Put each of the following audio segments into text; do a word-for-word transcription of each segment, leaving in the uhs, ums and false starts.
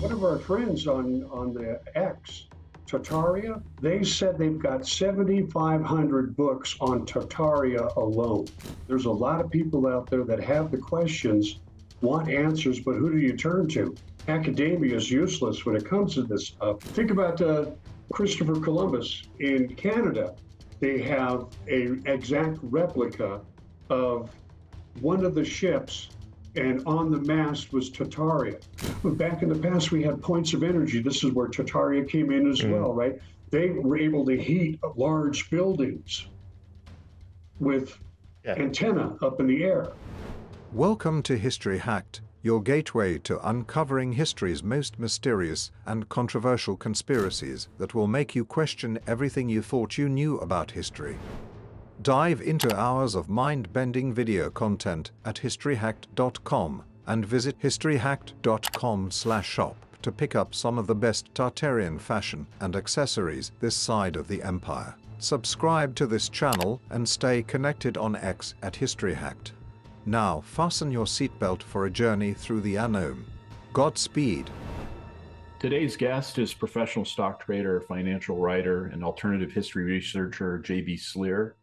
One of our friends on, on the X, Tartaria, they said they've got seventy-five hundred books on Tartaria alone. There's a lot of people out there that have the questions, want answers, but who do you turn to? Academia is useless when it comes to this stuff. Think about uh, Christopher Columbus in Canada. They have an exact replica of one of the ships, and on the mast was Tartaria. Back in the past, we had points of energy. This is where Tartaria came in as mm. well, right? They were able to heat large buildings with yeah. antenna up in the air. Welcome to History Hacked, your gateway to uncovering history's most mysterious and controversial conspiracies that will make you question everything you thought you knew about history. Dive into hours of mind-bending video content at history hacked dot com and visit history hacked dot com slash shop to pick up some of the best Tartarian fashion and accessories this side of the empire. Subscribe to this channel and stay connected on X at history hacked. Now fasten your seatbelt for a journey through the unknown. Godspeed. Today's guest is professional stock trader, financial writer, and alternative history researcher J B. Slear.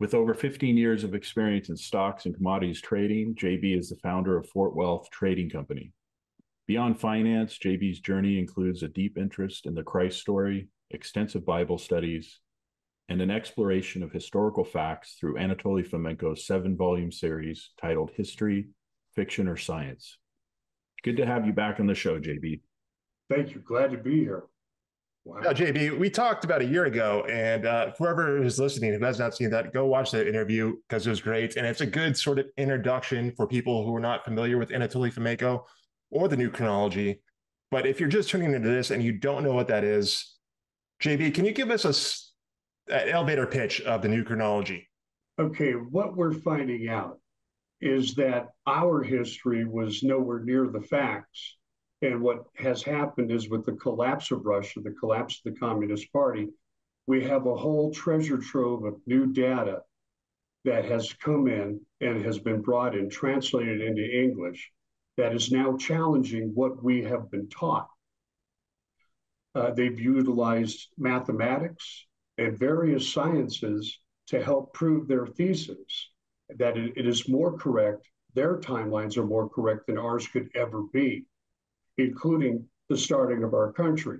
With over fifteen years of experience in stocks and commodities trading, J B is the founder of Fort Wealth Trading Company. Beyond finance, J B's journey includes a deep interest in the Christ story, extensive Bible studies, and an exploration of historical facts through Anatoly Fomenko's seven volume series titled History, Fiction, or Science. Good to have you back on the show, J B. Thank you. Glad to be here. Wow. Now, J B, we talked about a year ago, and uh, whoever is listening who has not seen that, go watch that interview because it was great. And it's a good sort of introduction for people who are not familiar with Anatoly Fomenko or the new chronology. But if you're just tuning into this and you don't know what that is, J B, can you give us a, an elevator pitch of the new chronology? Okay, what we're finding out is that our history was nowhere near the facts. And what has happened is with the collapse of Russia, the collapse of the Communist Party, we have a whole treasure trove of new data that has come in and has been brought in, translated into English, that is now challenging what we have been taught. Uh, they've utilized mathematics and various sciences to help prove their thesis, that it, it is more correct, their timelines are more correct than ours could ever be, including the starting of our country,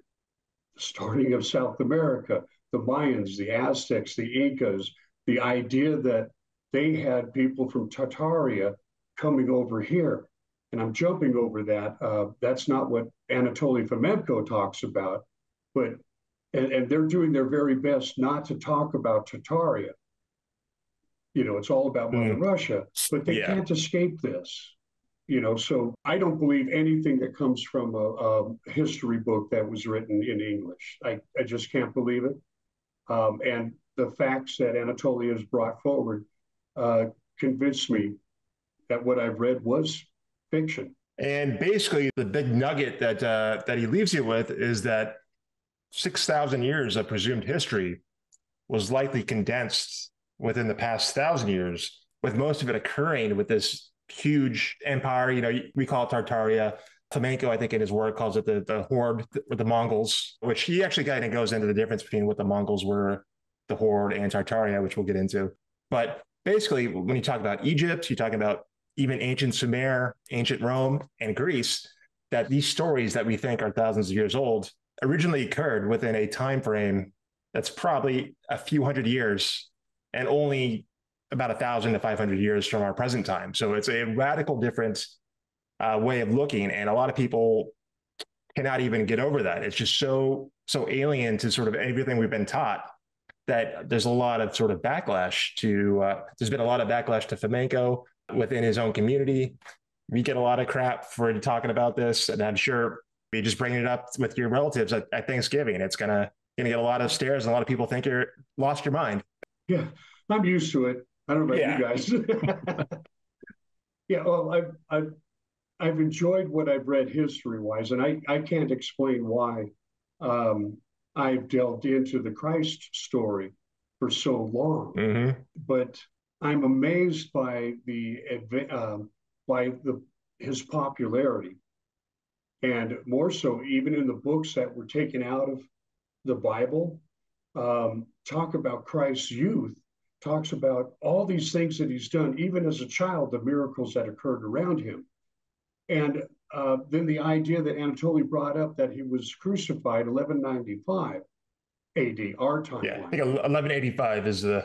the starting of South America, the Mayans, the Aztecs, the Incas, the idea that they had people from Tartaria coming over here. And I'm jumping over that. Uh, that's not what Anatoly Fomenko talks about, but and, and they're doing their very best not to talk about Tartaria. You know, it's all about Mother mm. Russia, but they yeah. can't escape this. You know, so I don't believe anything that comes from a, a history book that was written in English. I, I just can't believe it. Um, and the facts that Anatoly has brought forward uh, convinced me that what I've read was fiction. And basically, the big nugget that uh, that he leaves you with is that six thousand years of presumed history was likely condensed within the past thousand years, with most of it occurring with this huge empire. You know, we call it Tartaria. Fomenko, I think in his work, calls it the, the Horde or the Mongols, which he actually kind of goes into the difference between what the Mongols were, the Horde, and Tartaria, which we'll get into. But basically, when you talk about Egypt, you talk about even ancient Sumer, ancient Rome, and Greece, that these stories that we think are thousands of years old originally occurred within a time frame that's probably a few hundred years and only about one thousand to five hundred years from our present time. So it's a radical different uh, way of looking. And a lot of people cannot even get over that. It's just so, so alien to sort of everything we've been taught that there's a lot of sort of backlash to, uh, there's been a lot of backlash to Fomenko within his own community. We get a lot of crap for talking about this. And I'm sure you're just bringing it up with your relatives at, at Thanksgiving. It's going to gonna get a lot of stares and a lot of people think you're lost your mind. Yeah, I'm used to it. I don't know about yeah. you guys. yeah, well, I've, I've, I've enjoyed what I've read history-wise, and I, I can't explain why um, I've delved into the Christ story for so long. Mm-hmm. But I'm amazed by the uh, by the his popularity And more so, even in the books that were taken out of the Bible, um, talk about Christ's youth, talks about all these things that he's done, even as a child, the miracles that occurred around him. And uh, then the idea that Anatoly brought up that he was crucified eleven ninety-five A D, our timeline. Yeah, I think eleven eighty-five is the,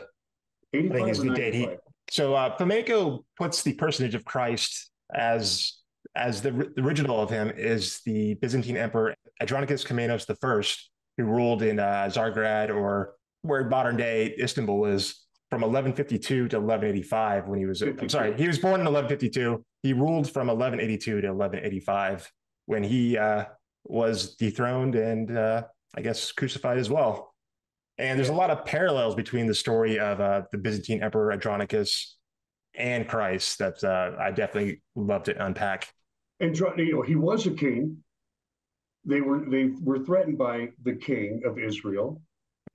I think is the date. He, so uh, Fomenko puts the personage of Christ as as the, the original of him is the Byzantine Emperor Andronicus Komnenos the First, who ruled in uh, Tsargrad, or where modern-day Istanbul is, from eleven fifty-two to eleven eighty-five when he was, fifty-two. I'm sorry, he was born in eleven fifty-two. He ruled from eleven eighty-two to eleven eighty-five when he uh, was dethroned and uh, I guess crucified as well. And there's a lot of parallels between the story of uh, the Byzantine Emperor Andronicus and Christ that uh, I definitely love to unpack. And you know, he was a king. They were they were threatened by the king of Israel,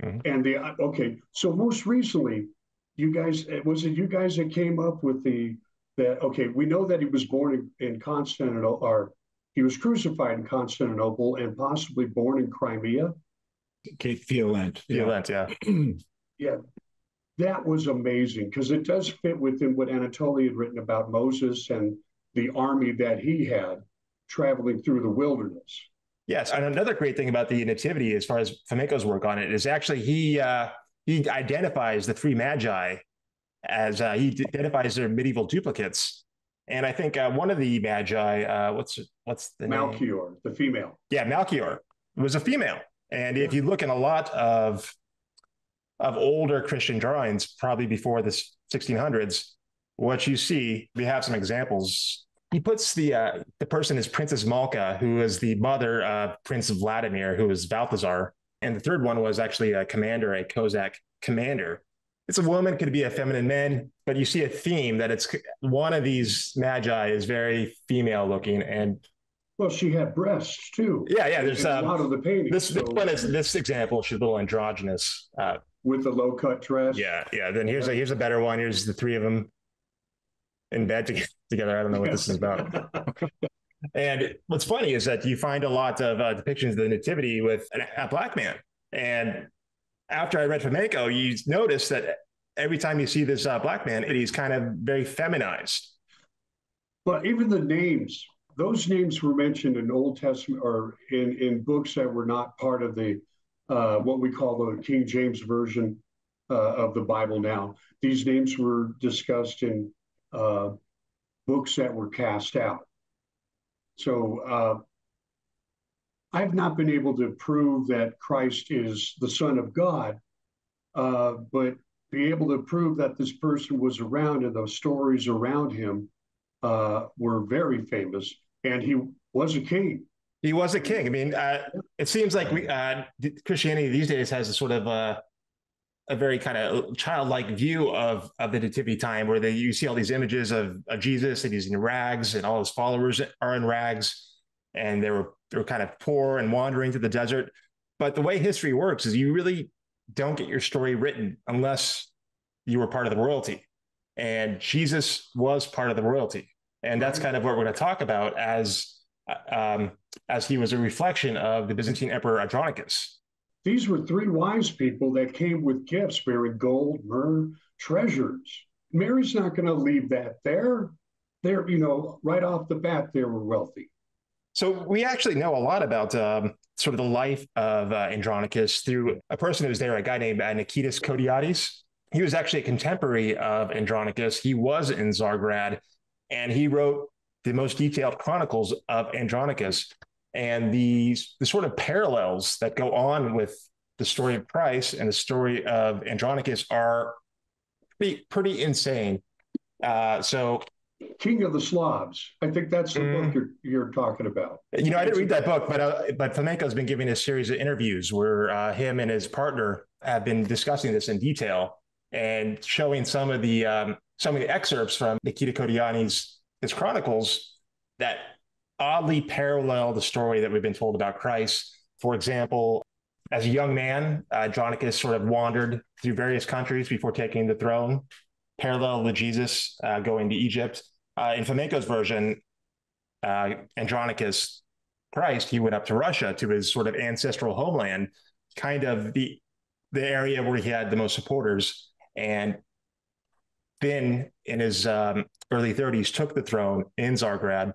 mm-hmm. and the okay. So most recently, you guys was it you guys that came up with the that okay? We know that he was born in, in Constantinople, or he was crucified in Constantinople, and possibly born in Crimea. Okay, Violent, Violent, yeah, yeah. yeah. That was amazing because it does fit within what Anatoly had written about Moses and the army that he had traveling through the wilderness. Yes, and another great thing about the Nativity, as far as Fomenko's work on it, is actually he uh, he identifies the three Magi as uh, he identifies their medieval duplicates. And I think uh, one of the Magi, uh, what's what's the Melchior, name? the female. Yeah, Melchior was a female, and if you look in a lot of of older Christian drawings, probably before the sixteen hundreds, what you see, we have some examples. He puts the uh, the person as Princess Malka, who is the mother of Prince Vladimir, who is Balthazar. And the third one was actually a commander, a Cossack commander. It's a woman, could be a feminine man, but you see a theme that it's one of these Magi is very female looking. And well, she had breasts too. Yeah, yeah. There's um, a lot of the painting. This, so. this one is this example. She's a little androgynous. Uh, With the low cut dress. Yeah, yeah. Then here's a here's a better one. Here's the three of them in bed to together. I don't know what this is about. And what's funny is that you find a lot of uh, depictions of the Nativity with an, a black man. And after I read Fomenko, you notice that every time you see this uh, black man, it is kind of very feminized. But even the names. Those names were mentioned in Old Testament or in, in books that were not part of the uh, what we call the King James Version uh, of the Bible now. These names were discussed in uh, books that were cast out. So uh, I've not been able to prove that Christ is the Son of God, uh, but be able to prove that this person was around and those stories around him uh, were very famous. And he was a king. He was a king. I mean, uh, it seems like we, uh, Christianity these days has a sort of a, a very kind of childlike view of, of the nativity time, where they, you see all these images of, of Jesus, and he's in rags, and all his followers are in rags, and they were they were kind of poor and wandering to the desert. But the way history works is you really don't get your story written unless you were part of the royalty, and Jesus was part of the royalty. And that's kind of what we're going to talk about, as um, as he was a reflection of the Byzantine Emperor Andronicus. These were three wise people that came with gifts bearing gold, myrrh, treasures. Mary's not going to leave that there. They're, you know, right off the bat, they were wealthy. So we actually know a lot about um, sort of the life of uh, Andronicus through a person who was there, a guy named uh, Nikitas Kodiatis. He was actually a contemporary of Andronicus. He was in Tsargrad. And he wrote the most detailed chronicles of Andronicus, and the, the sort of parallels that go on with the story of Christ and the story of Andronicus are pretty, pretty insane. Uh, so King of the Slavs, I think that's the mm, book you're, you're talking about. You know, I didn't read that book, but uh, but Fomenko's been giving a series of interviews where uh, him and his partner have been discussing this in detail and showing some of the um, some of the excerpts from Nikita Kodianis' his chronicles that oddly parallel the story that we've been told about Christ. For example, as a young man, uh, Andronicus sort of wandered through various countries before taking the throne, parallel to Jesus uh, going to Egypt. Uh, in Fomenko's version, uh, Andronicus Christ, he went up to Russia, to his sort of ancestral homeland, kind of the the area where he had the most supporters, and then in his um, early thirties took the throne in Tsargrad.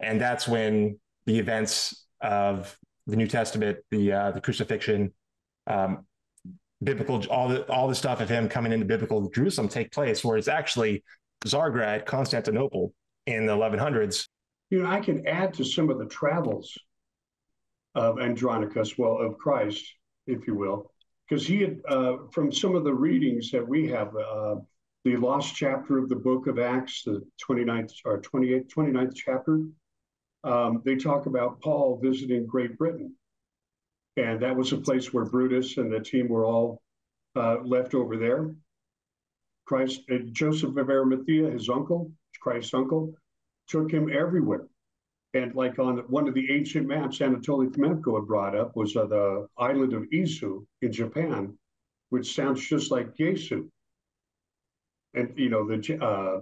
And that's when the events of the New Testament, the uh, the crucifixion, um, biblical, all the all the stuff of him coming into biblical Jerusalem take place, where it's actually Tsargrad, Constantinople in the eleven hundreds. You know, I can add to some of the travels of Andronicus, well, of Christ, if you will, because he had, uh, from some of the readings that we have, uh, the lost chapter of the book of Acts, the twenty-ninth or twenty-eighth, twenty-ninth chapter, um, they talk about Paul visiting Great Britain. And that was a place where Brutus and the team were all uh, left over there. Christ, uh, Joseph of Arimathea, his uncle, Christ's uncle, took him everywhere. And like on one of the ancient maps Anatoly Fomenko had brought up was uh, the island of Izu in Japan, which sounds just like Yesu. And, you know, the uh,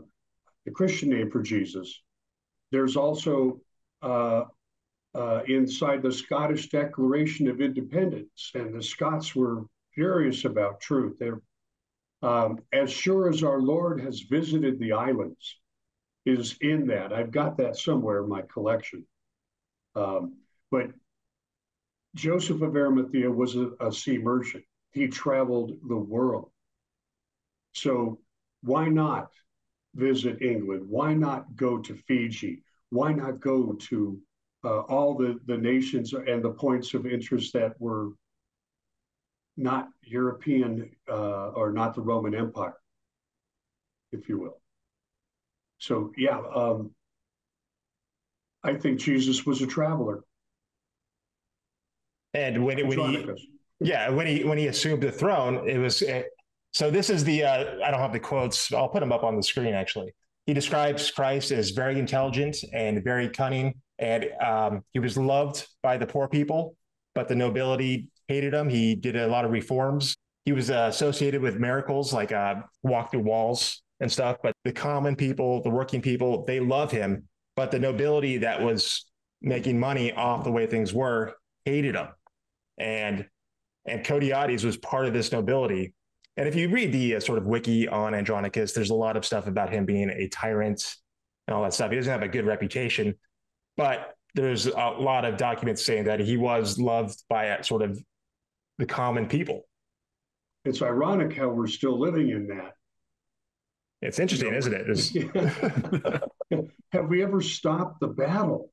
the Christian name for Jesus. There's also uh, uh, inside the Scottish Declaration of Independence, and the Scots were furious about truth. They're um, as sure as our Lord has visited the islands is in that. I've got that somewhere in my collection. Um, but Joseph of Arimathea was a, a sea merchant. He traveled the world. So why not visit England? Why not go to Fiji? Why not go to uh, all the, the nations and the points of interest that were not European uh, or not the Roman Empire, if you will? So, yeah, um, I think Jesus was a traveler. And when, when he, yeah, when he when he assumed the throne, it was. It, So this is the, uh, I don't have the quotes, I'll put them up on the screen, actually. He describes Christ as very intelligent and very cunning, and um, he was loved by the poor people, but the nobility hated him. He did a lot of reforms. He was uh, associated with miracles, like uh, walk through walls and stuff, but the common people, the working people, they love him, but the nobility that was making money off the way things were hated him. And, and Kodiades was part of this nobility. And if you read the uh, sort of wiki on Andronicus, there's a lot of stuff about him being a tyrant and all that stuff. He doesn't have a good reputation, but there's a lot of documents saying that he was loved by uh, sort of the common people. It's ironic how we're still living in that. It's interesting, you know, isn't it? It's... Have we ever stopped the battle?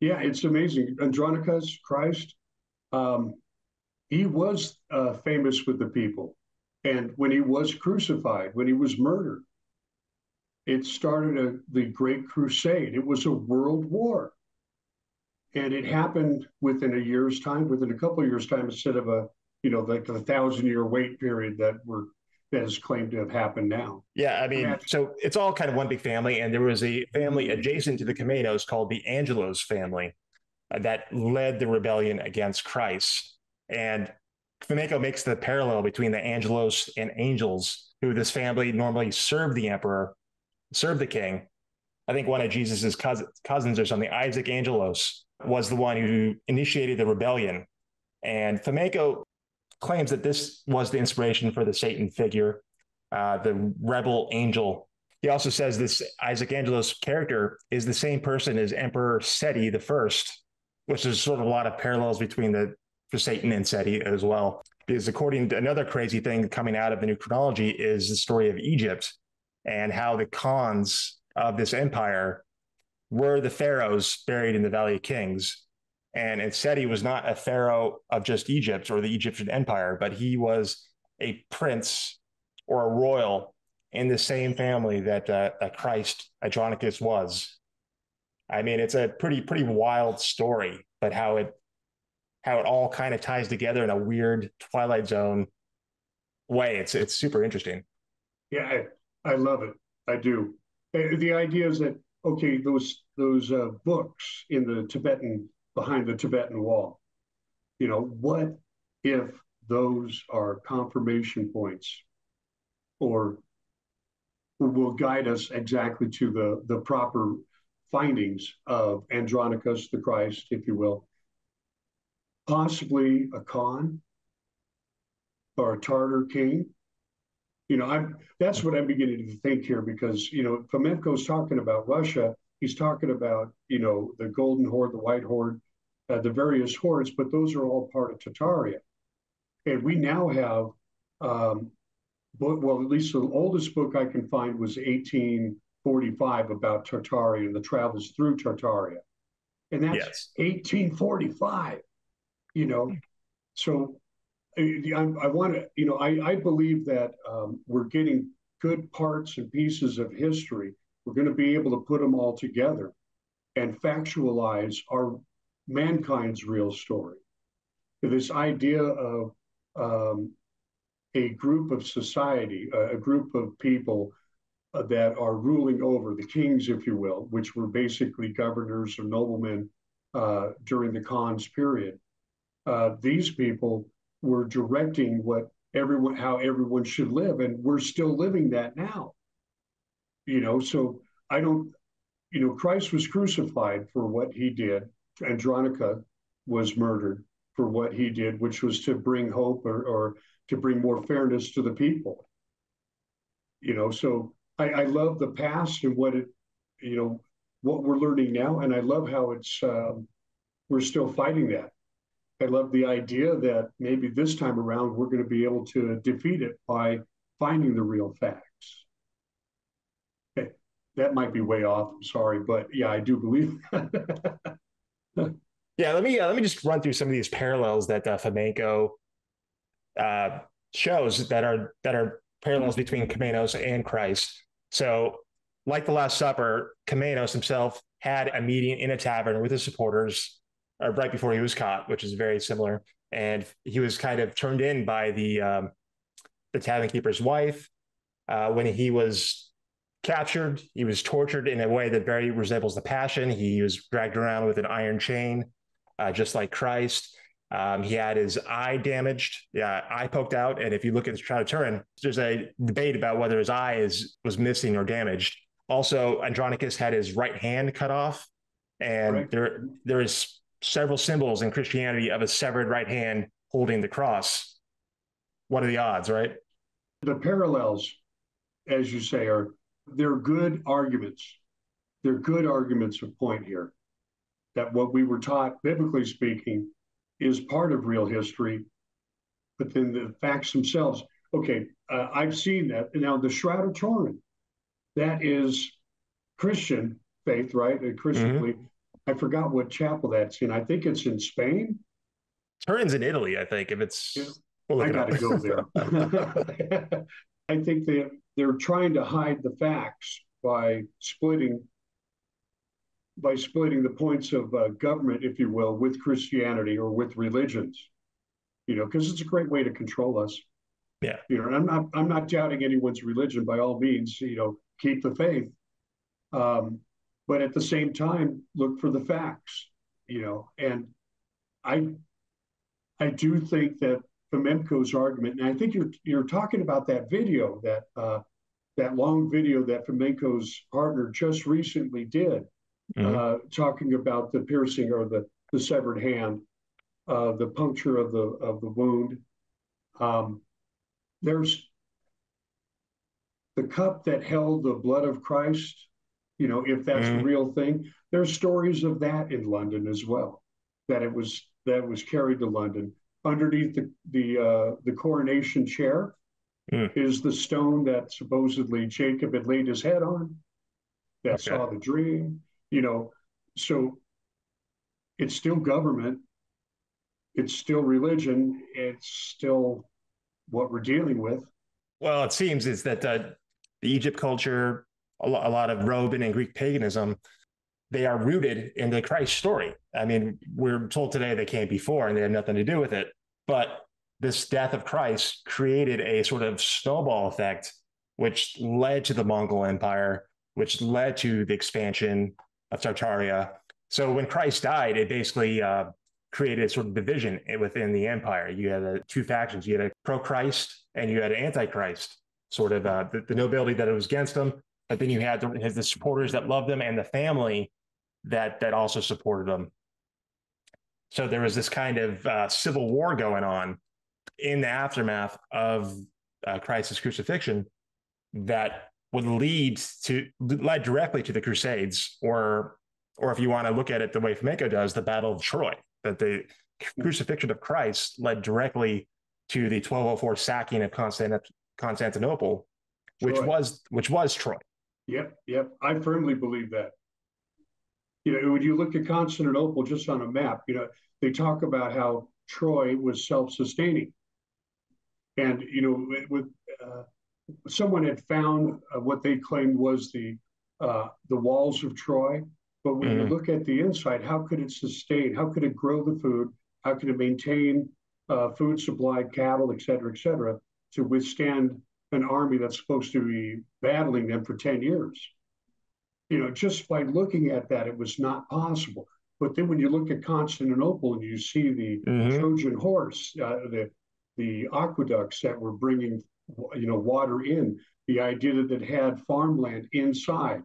Yeah, it's amazing. Andronicus, Christ, um, he was uh, famous with the people. And when he was crucified, when he was murdered, it started a, the Great Crusade. It was a world war. And it happened within a year's time, within a couple of years' time, instead of a, you know, like the thousand-year wait period that we're, that is claimed to have happened now. Yeah, I mean, so it's all kind of one big family. And there was a family adjacent to the Komnenos called the Angelos family uh, that led the rebellion against Christ. And Fomenko makes the parallel between the Angelos and angels, who this family normally served the emperor, served the king. I think one of Jesus's cousins, cousins or something, Isaac Angelos, was the one who initiated the rebellion. And Fomenko claims that this was the inspiration for the Satan figure, uh, the rebel angel. He also says this Isaac Angelos character is the same person as Emperor Seti the First, which is sort of a lot of parallels between the for Satan and Seti as well, because according to another crazy thing coming out of the new chronology is the story of Egypt and how the Khans of this empire were the pharaohs buried in the Valley of Kings. And, and Seti was not a pharaoh of just Egypt or the Egyptian empire, but he was a prince or a royal in the same family that uh, Christ, Andronicus was. I mean, it's a pretty, pretty wild story, but how it how it all kind of ties together in a weird Twilight Zone way. It's it's super interesting. Yeah, I, I love it. I do. The idea is that, okay, those those uh, books in the Tibetan, behind the Tibetan wall, you know, what if those are confirmation points or will guide us exactly to the, the proper findings of Andronicus the Christ, if you will. Possibly a Khan or a Tartar king. You know, I'm, that's what I'm beginning to think here, because, you know, Fomenko's talking about Russia. He's talking about, you know, the Golden Horde, the White Horde, uh, the various hordes, but those are all part of Tartaria. And we now have, um, book, well, at least the oldest book I can find was eighteen forty-five about Tartaria and the travels through Tartaria. And that's yes. eighteen forty-five, you know. So I, I want to, you know, I, I believe that um, we're getting good parts and pieces of history. We're going to be able to put them all together and factualize our mankind's real story. This idea of um, a group of society, a, a group of people uh, that are ruling over the kings, if you will, which were basically governors or noblemen uh, during the Khan's period. Uh, these people were directing what everyone, how everyone should live, and we're still living that now. You know, so I don't, you know, Christ was crucified for what he did. Andronicus was murdered for what he did, which was to bring hope or, or to bring more fairness to the people. You know, so I, I love the past and what it, you know, what we're learning now. And I love how it's, um, we're still fighting that. I love the idea that maybe this time around, we're going to be able to defeat it by finding the real facts. That might be way off. I'm sorry, but yeah, I do believe. yeah, let me uh, let me just run through some of these parallels that uh, Fomenko uh, shows that are that are parallels between Komnenos and Christ. So, like the Last Supper, Komnenos himself had a meeting in a tavern with his supporters uh, right before he was caught, which is very similar. And he was kind of turned in by the um, the tavern keeper's wife uh, when he was captured. He was tortured in a way that very resembles the Passion. He was dragged around with an iron chain, uh, just like Christ. Um, he had his eye damaged, yeah, eye poked out. And if you look at the Shroud of Turin, there's a debate about whether his eye is, was missing or damaged. Also, Andronicus had his right hand cut off. And right. there, there is several symbols in Christianity of a severed right hand holding the cross. What are the odds, right? The parallels, as you say, are... They're good arguments. They're good arguments of point here, that what we were taught, biblically speaking, is part of real history, but then the facts themselves. Okay, uh, I've seen that. Now, the Shroud of Turin, that is Christian faith, right? A Christian belief. Mm-hmm. I forgot what chapel that's in. I think it's in Spain. Turin's in Italy, I think. If it's, yeah. we'll I got to go there. I think that they're trying to hide the facts by splitting, by splitting the points of uh, government, if you will, with Christianity or with religions, you know, because it's a great way to control us. Yeah. You know, and I'm not, I'm not doubting anyone's religion by all means, you know, keep the faith. Um, but at the same time, look for the facts, you know, and I, I do think that Fomenko's argument, and I think you're you're talking about that video, that uh, that long video that Fomenko's partner just recently did, mm-hmm. uh, talking about the piercing or the, the severed hand, uh, the puncture of the of the wound. Um, there's the cup that held the blood of Christ. You know, if that's mm-hmm. a real thing, there's stories of that in London as well. That it was that it was carried to London. Underneath the the, uh, the coronation chair mm. is the stone that supposedly Jacob had laid his head on, that okay. saw the dream, you know. So it's still government, it's still religion, it's still what we're dealing with. Well, it seems is that uh, the Egypt culture, a, lo- a lot of Roman and Greek paganism, they are rooted in the Christ story. I mean, we're told today they came before and they have nothing to do with it. But this death of Christ created a sort of snowball effect, which led to the Mongol Empire, which led to the expansion of Tartaria. So when Christ died, it basically uh, created a sort of division within the empire. You had uh, two factions. You had a pro-Christ and you had an anti-Christ, sort of uh, the, the nobility that it was against them, But then you had the, had the supporters that loved them and the family that that also supported them. So there was this kind of uh, civil war going on in the aftermath of uh, Christ's crucifixion that would lead to led directly to the Crusades, or or if you want to look at it the way Fomenko does, the Battle of Troy, that the crucifixion of Christ led directly to the twelve oh four sacking of Constantin- Constantinople, which Troy. was which was Troy. Yep, yep. I firmly believe that. You know, when you look at Constantinople just on a map, you know, they talk about how Troy was self-sustaining. And, you know, with uh, someone had found uh, what they claimed was the uh, the walls of Troy. But when mm-hmm. you look at the inside, how could it sustain? How could it grow the food? How could it maintain uh, food supply, cattle, et cetera, et cetera, to withstand an army that's supposed to be battling them for ten years? You know, just by looking at that, it was not possible. But then when you look at Constantinople and you see the mm-hmm. Trojan horse, uh, the the aqueducts that were bringing, you know, water in, the idea that it had farmland inside,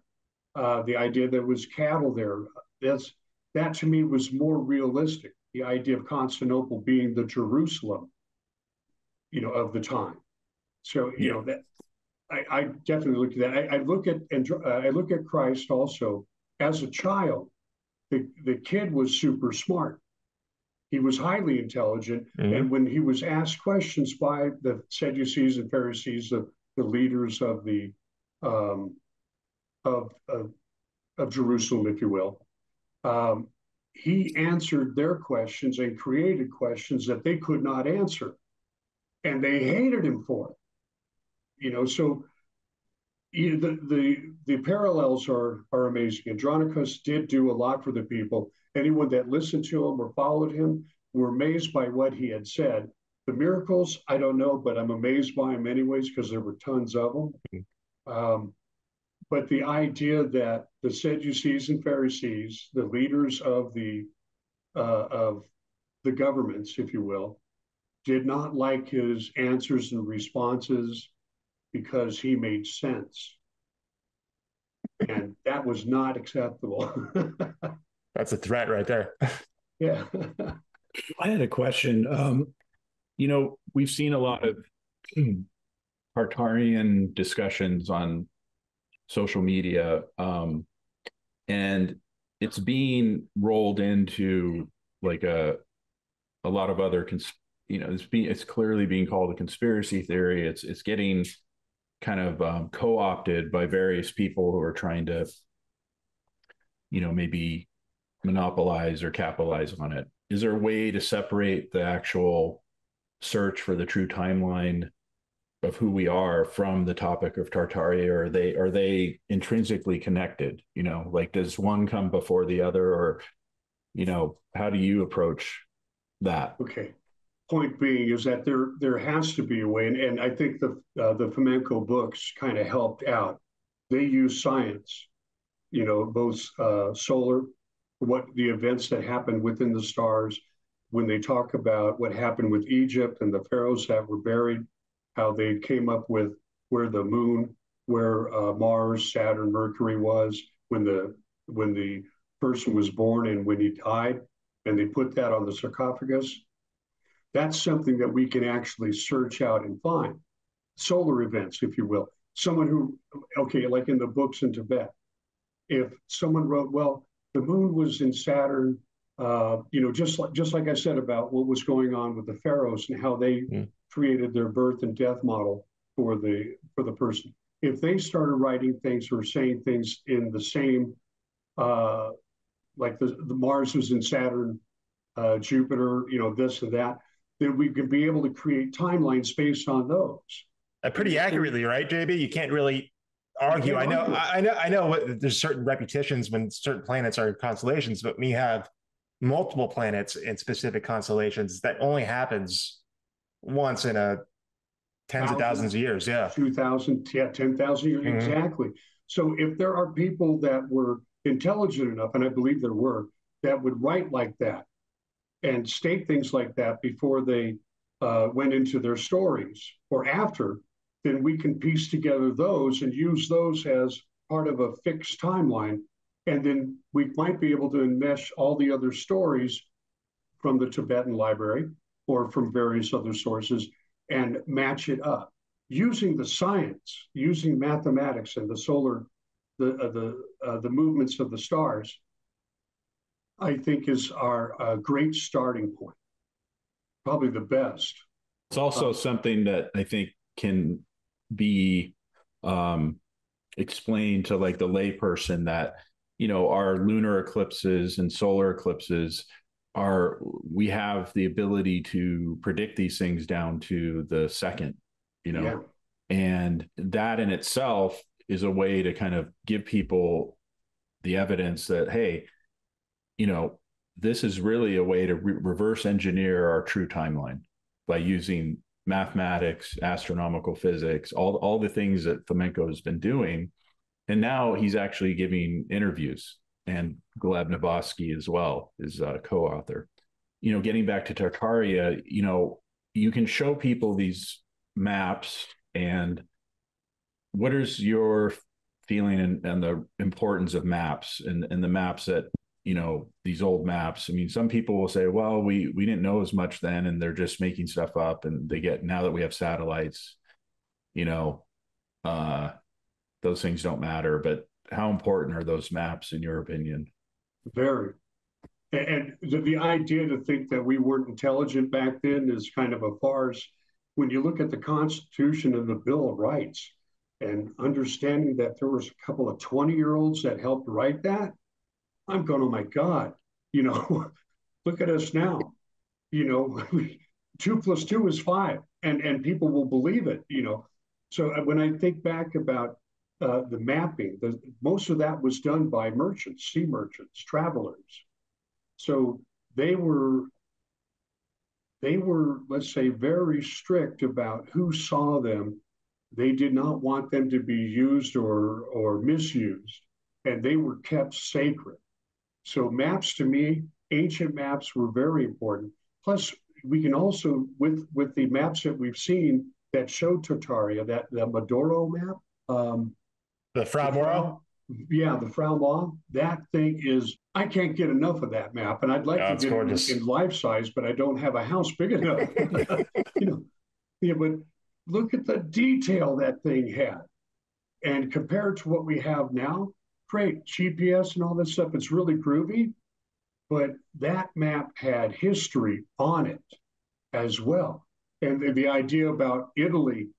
uh, the idea that was cattle there, that's that to me was more realistic. The idea of Constantinople being the Jerusalem, you know, of the time. So, you yeah. know, that I, I definitely look at that. I, I look at and uh, I look at Christ also as a child. The the kid was super smart. He was highly intelligent, mm-hmm. and when he was asked questions by the Sadducees and Pharisees, the, the leaders of the um, of, of of Jerusalem, if you will, um, he answered their questions and created questions that they could not answer, and they hated him for it. You know, so you know, the, the the parallels are are amazing. Andronicus did do a lot for the people. Anyone that listened to him or followed him were amazed by what he had said. The miracles, I don't know, but I'm amazed by them anyways because there were tons of them. Mm-hmm. Um, but the idea that the Sadducees and Pharisees, the leaders of the uh, of the governments, if you will, did not like his answers and responses, because he made sense, and that was not acceptable. That's a threat right there. Yeah. I had a question. Um, you know, we've seen a lot of Tartarian discussions on social media, um, and it's being rolled into like a a lot of other, cons- you know, it's being it's clearly being called a conspiracy theory. It's it's getting kind of um, co-opted by various people who are trying to, you know, maybe monopolize or capitalize on it. Is there a way to separate the actual search for the true timeline of who we are from the topic of Tartaria? Or are they, are they intrinsically connected? You know, like, does one come before the other? Or, you know, how do you approach that? Okay. Point being is that there there has to be a way, and, and I think the uh, the Fomenko books kind of helped out. They use science, you know, both uh, solar, what the events that happened within the stars, when they talk about what happened with Egypt and the pharaohs that were buried, how they came up with where the moon, where uh, Mars, Saturn, Mercury was, when the when the person was born and when he died, and they put that on the sarcophagus. That's something that we can actually search out and find. Solar events, if you will. Someone who, okay, like in the books in Tibet, if someone wrote, well, the moon was in Saturn, uh, you know, just like, just like I said about what was going on with the pharaohs and how they mm. created their birth and death model for the for the person. If they started writing things or saying things in the same, uh, like the, the Mars was in Saturn, uh, Jupiter, you know, this and that, then we could be able to create timelines based on those. Uh, pretty accurately, right, J B? You can't really argue. Can't argue. I know, I know, I know. There's certain repetitions when certain planets are constellations, but we have multiple planets in specific constellations. That only happens once in a tens thousand, of thousands of years. Yeah, two thousand, yeah, ten thousand years mm-hmm. exactly. So if there are people that were intelligent enough, and I believe there were, that would write like that and state things like that before they uh, went into their stories or after, then we can piece together those and use those as part of a fixed timeline, and then we might be able to enmesh all the other stories from the Tibetan library or from various other sources and match it up using the science, using mathematics and the solar, the uh, the uh, the movements of the stars. I think is our uh, great starting point, probably the best. It's also uh, something that I think can be um, explained to like the layperson that, you know, our lunar eclipses and solar eclipses are, we have the ability to predict these things down to the second, you know, yeah. And that in itself is a way to kind of give people the evidence that, hey, you know, this is really a way to re- reverse engineer our true timeline by using mathematics, astronomical physics, all, all the things that Fomenko has been doing. And now he's actually giving interviews, and Gleb Nabosky as well is a co-author. You know, getting back to Tartaria, you know, you can show people these maps. And what is your feeling and, and the importance of maps and, and the maps that, you know, these old maps? I mean, some people will say, well, we, we didn't know as much then, and they're just making stuff up, and they get, now that we have satellites, you know, uh, those things don't matter. But how important are those maps in your opinion? Very. And the, the idea to think that we weren't intelligent back then is kind of a farce. When you look at the Constitution and the Bill of Rights and understanding that there was a couple of twenty year olds that helped write that, I'm going, oh my God, you know, look at us now, you know, two plus two is five, and, and people will believe it, you know. So when I think back about uh, the mapping, the, most of that was done by merchants, sea merchants, travelers. So they were, they were, let's say, very strict about who saw them. They did not want them to be used or, or misused, and they were kept sacred. So maps to me, ancient maps were very important. Plus, we can also, with, with the maps that we've seen that show Tartaria, that the Maduro map. Um, the Fra Mauro? Yeah, the Fra Mauro. That thing is, I can't get enough of that map. And I'd like yeah, to get gorgeous. It in life size, but I don't have a house big enough. You know, yeah, but look at the detail that thing had. And compared to what we have now, great, G P S and all this stuff, it's really groovy, but that map had history on it as well. And the, the idea about Italy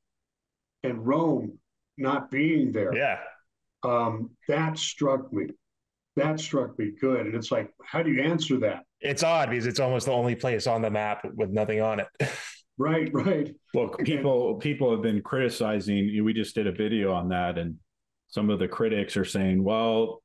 and Rome not being there, yeah, um, that struck me. That struck me good. And it's like, how do you answer that? It's odd because it's almost the only place on the map with nothing on it. Right, right. Well, people, and, people have been criticizing. We just did a video on that, and some of the critics are saying, well,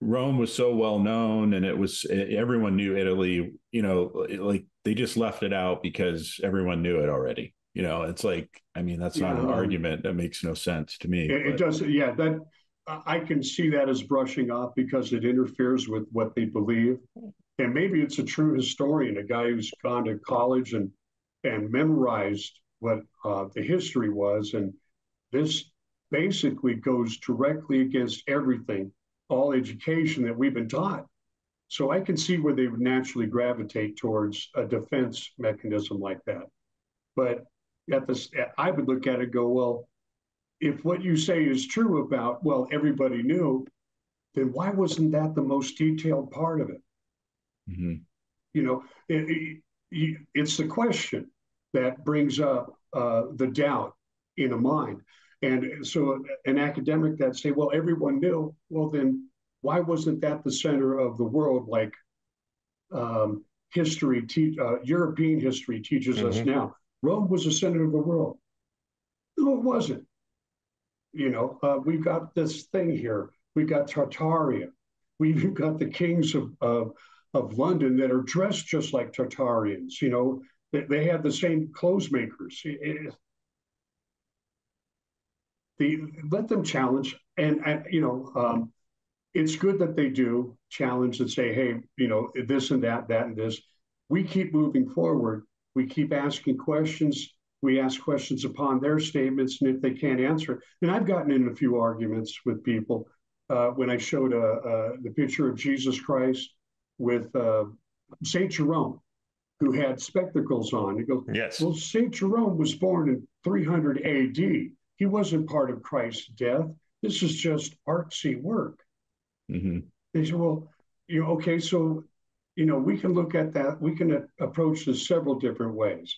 Rome was so well known and it was, everyone knew Italy, you know, like they just left it out because everyone knew it already. You know, it's like, I mean, that's not yeah. an argument that makes no sense to me. It, it doesn't. Yeah, that I can see that as brushing off because it interferes with what they believe. And maybe it's a true historian, a guy who's gone to college and, and memorized what uh, the history was. And this basically goes directly against everything, all education that we've been taught. So I can see where they would naturally gravitate towards a defense mechanism like that. But at this, I would look at it and go, well, if what you say is true about, well, everybody knew, then why wasn't that the most detailed part of it? Mm-hmm. You know, it, it, it's the question that brings up uh, the doubt in a mind. And so an academic that say, well, everyone knew, well, then why wasn't that the center of the world like um, history, te- uh, European history teaches mm-hmm. us now? Rome was the center of the world. No, it wasn't. You know, uh, we've got this thing here. We've got Tartaria. We've got the kings of, of, of London that are dressed just like Tartarians. You know, they, they have the same clothes makers. It, it, The, let them challenge, and, and you know, um, it's good that they do challenge and say, hey, you know, this and that, that and this. We keep moving forward. We keep asking questions. We ask questions upon their statements, and if they can't answer it. And I've gotten in a few arguments with people uh, when I showed uh, uh, the picture of Jesus Christ with uh, Saint Jerome, who had spectacles on. He goes, yes. Well, Saint Jerome was born in three hundred A D. He wasn't part of Christ's death. This is just artsy work. Mm-hmm. They said, well, you know, okay, so, you know, we can look at that. We can a- approach this several different ways.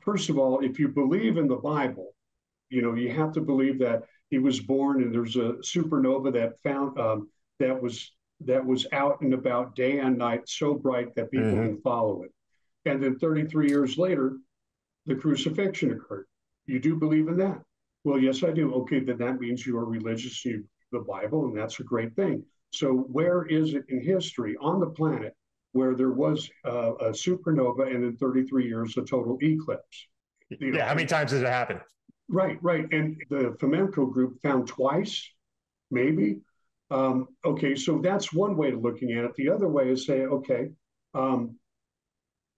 First of all, if you believe in the Bible, you know, you have to believe that he was born and there's a supernova that found um, that was that was out and about day and night, so bright that people mm-hmm. can follow it. And then thirty-three years later, the crucifixion occurred. You do believe in that? Well, yes, I do. Okay, then that means you are religious, you the Bible, and that's a great thing. So where is it in history on the planet where there was uh, a supernova and in thirty-three years, a total eclipse? You know, yeah, how many times does it happen? Right, right. And the Fomenko group found twice, maybe. Um, okay, so that's one way of looking at it. The other way is say, okay, um,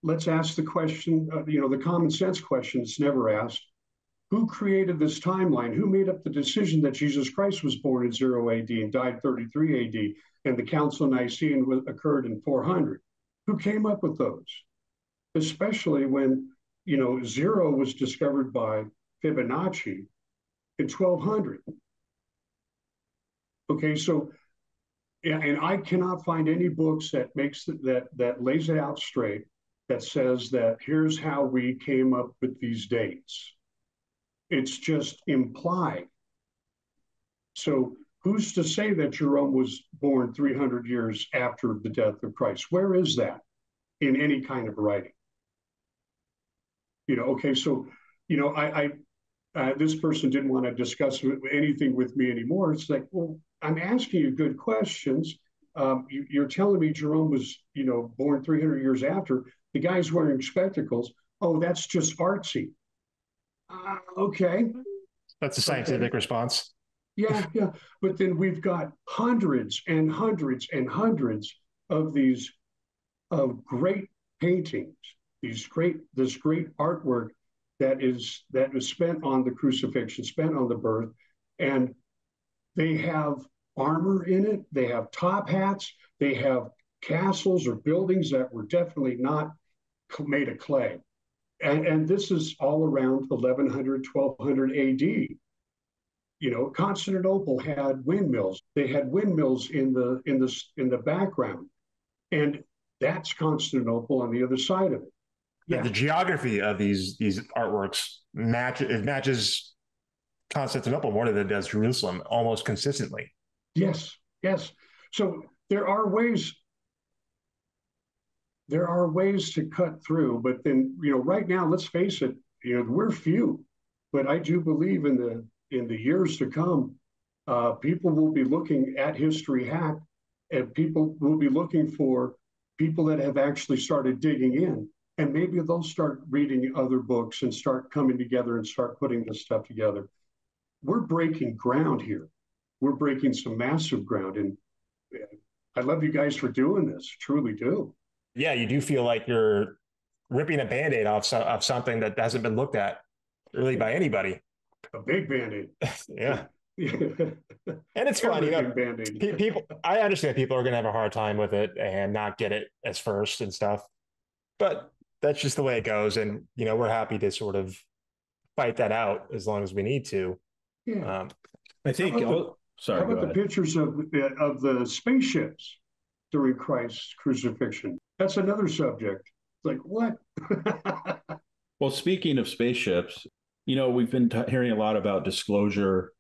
let's ask the question, uh, you know, the common sense question that's never asked. Who created this timeline? Who made up the decision that Jesus Christ was born in zero A D and died thirty-three A D and the Council of Nicaea was, occurred in four hundred? Who came up with those? Especially when, you know, zero was discovered by Fibonacci in twelve hundred. Okay, so, and I cannot find any books that makes the, that that lays it out straight, that says that here's how we came up with these dates. It's just implied. So who's to say that Jerome was born three hundred years after the death of Christ? Where is that in any kind of writing? You know, okay, so, you know, I, I uh, this person didn't want to discuss anything with me anymore. It's like, well, I'm asking you good questions. Um, you, you're telling me Jerome was, you know, born three hundred years after. The guy's wearing spectacles. Oh, that's just artsy. Uh, okay. That's a scientific okay. response. Yeah, yeah. But then we've got hundreds and hundreds and hundreds of these of great paintings, these great this great artwork that is that was spent on the crucifixion, spent on the birth, and they have armor in it, they have top hats, they have castles or buildings that were definitely not made of clay. And, and this is all around eleven hundred, twelve hundred A D. You know, Constantinople had windmills. They had windmills in the in the in the background, and that's Constantinople on the other side of it. Yeah, yeah the geography of these these artworks match it matches Constantinople more than it does Jerusalem almost consistently. Yes, yes. So there are ways. There are ways to cut through, but then, you know, right now, let's face it, you know, we're few, but I do believe in the in the years to come, uh, people will be looking at History Hacked, and people will be looking for people that have actually started digging in, and maybe they'll start reading other books and start coming together and start putting this stuff together. We're breaking ground here. We're breaking some massive ground, and I love you guys for doing this, truly do. Yeah, you do feel like you're ripping a Band-Aid off so, of something that hasn't been looked at really by anybody. A big Band-Aid. Yeah. And it's fun, you know, pe- people, I understand people are going to have a hard time with it and not get it as first and stuff, but that's just the way it goes. And, you know, we're happy to sort of fight that out as long as we need to. Yeah. Um, I think, how about, oh, sorry, how about the pictures of, of the spaceships during Christ's crucifixion? That's another subject. It's like, what? Well, speaking of spaceships, you know, we've been t- hearing a lot about disclosure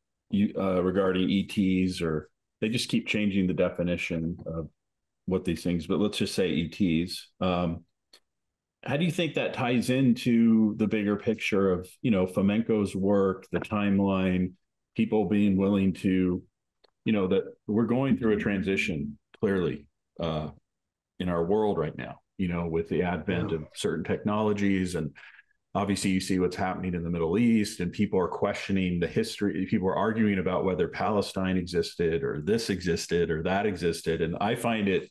uh, regarding E Ts, or they just keep changing the definition of what these things, but let's just say E Ts. Um, how do you think that ties into the bigger picture of, you know, Fomenko's work, the timeline, people being willing to, you know, that we're going through a transition, clearly, uh, in our world right now, you know, with the advent yeah. of certain technologies. And obviously you see what's happening in the Middle East, and people are questioning the history. People are arguing about whether Palestine existed or this existed or that existed. And I find it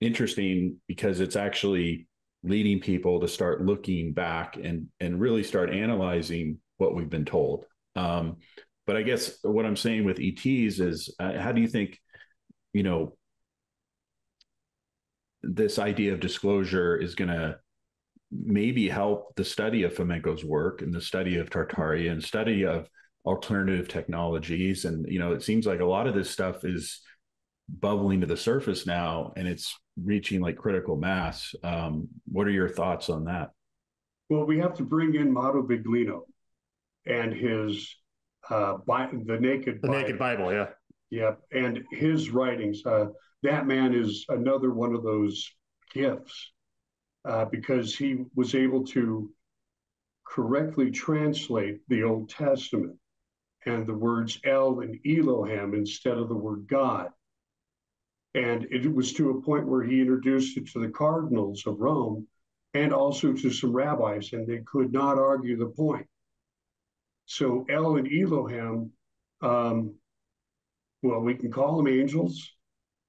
interesting because it's actually leading people to start looking back and, and really start analyzing what we've been told. Um, But I guess what I'm saying with E Ts is, uh, how do you think, you know, this idea of disclosure is going to maybe help the study of Fomenko's work and the study of Tartaria and study of alternative technologies? And, you know, it seems like a lot of this stuff is bubbling to the surface now, and it's reaching like critical mass. Um, what are your thoughts on that? Well, we have to bring in Mauro Biglino and his uh, Bi- the Naked the Bible. Naked Bible, yeah, yeah, and his writings. Uh, that man is another one of those gifts, uh, because he was able to correctly translate the Old Testament and the words El and Elohim instead of the word God. And it was to a point where he introduced it to the cardinals of Rome and also to some rabbis, and they could not argue the point. So El and Elohim, um, well, we can call them angels.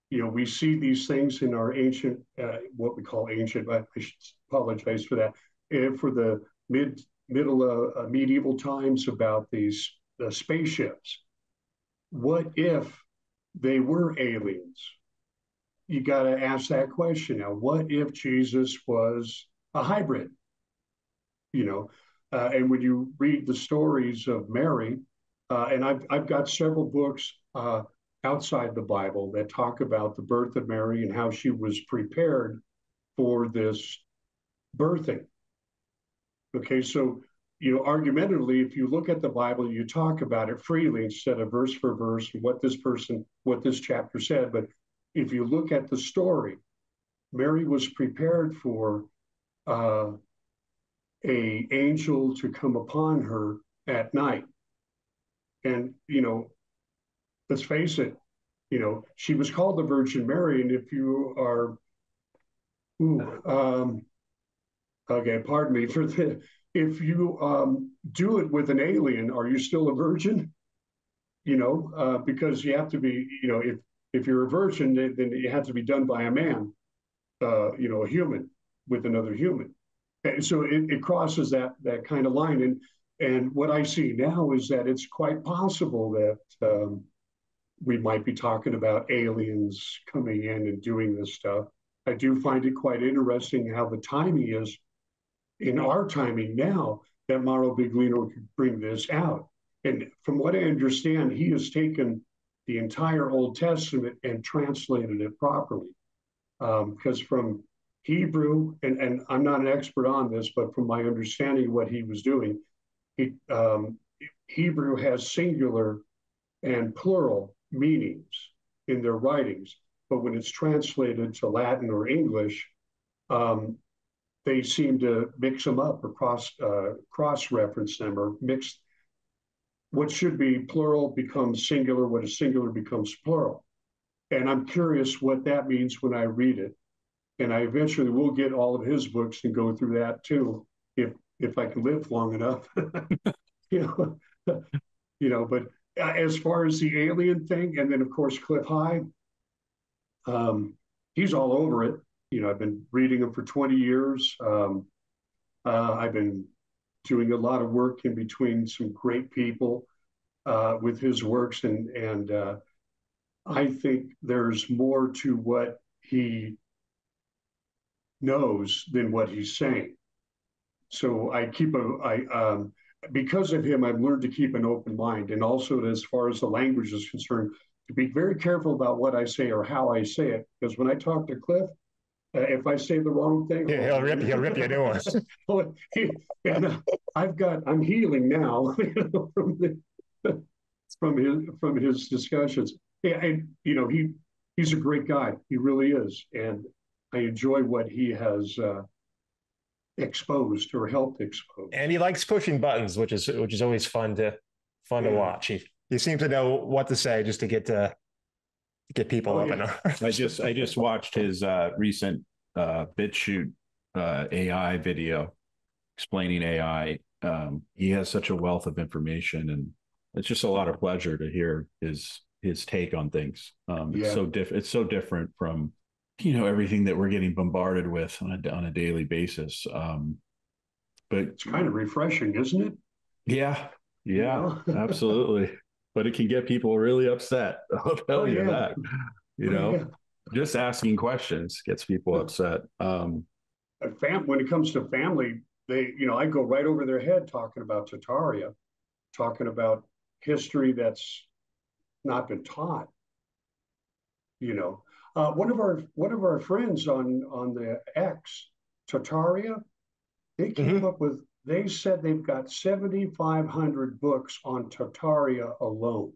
You know, we see these things in our ancient, uh, what we call ancient, I should apologize for that, and for the mid middle uh, uh, medieval times about these uh, spaceships. What if they were aliens? You got to ask that question. Now, what if Jesus was a hybrid? You know, uh, and when you read the stories of Mary, uh, and I've, I've got several books uh, outside the Bible that talk about the birth of Mary and how she was prepared for this birthing. Okay, so, you know, argumentatively, if you look at the Bible, you talk about it freely instead of verse for verse, what this person, what this chapter said. But if you look at the story, Mary was prepared for uh, a angel to come upon her at night. And, you know, let's face it, you know, she was called the Virgin Mary. And if you are, ooh, um, okay, pardon me for the, if you um, do it with an alien, are you still a virgin? You know, uh, because you have to be, you know, if, if you're a virgin, then you have to be done by a man, uh, you know, a human with another human. And so it, it crosses that that kind of line. And and what I see now is that it's quite possible that um, we might be talking about aliens coming in and doing this stuff. I do find it quite interesting how the timing is in our timing now that Mauro Biglino could bring this out. And from what I understand, he has taken the entire Old Testament and translated it properly. Because um, from Hebrew, and, and I'm not an expert on this, but from my understanding of what he was doing, he, um, Hebrew has singular and plural meanings in their writings. But when it's translated to Latin or English, um, they seem to mix them up or cross, uh, cross-reference them or mix. What should be plural becomes singular, what is singular becomes plural. And I'm curious what that means when I read it. And I eventually will get all of his books and go through that too, if if I can live long enough. you know, you know. But as far as the alien thing, and then of course Cliff High, um, he's all over it. You know, I've been reading him for twenty years. Um, uh, I've been doing a lot of work in between some great people uh, with his works. And, and uh, I think there's more to what he knows than what he's saying. So I keep a, I, um, because of him, I've learned to keep an open mind. And also, as far as the language is concerned, to be very careful about what I say or how I say it. Because when I talk to Cliff, Uh, if I say the wrong thing, yeah, he'll rip you. He'll rip you a new one. And uh, I've got. I'm healing now you know, from the, from his from his discussions. Yeah, and you know he he's a great guy. He really is, and I enjoy what he has uh, exposed or helped expose. And he likes pushing buttons, which is which is always fun to fun yeah. to watch. He he seems to know what to say just to get to. Get people oh, up yeah. in arms. I just I just watched his uh, recent uh, BitChute uh, A I video explaining A I. Um, he has such a wealth of information, and it's just a lot of pleasure to hear his his take on things. Um, yeah. It's so different. It's so different from you know everything that we're getting bombarded with on a, on a daily basis. Um, but it's kind of refreshing, isn't it? Yeah. Yeah. You know? Absolutely. but it can get people really upset. I'll tell oh, you yeah. that, you know, oh, yeah. just asking questions gets people upset. Um, A fam- when it comes to family, they, you know, I go right over their head talking about Tartaria, talking about history that's not been taught, you know. Uh, one of our one of our friends on on the X, Tartaria, they came mm-hmm. up with. They said they've got seventy-five hundred books on Tartaria alone.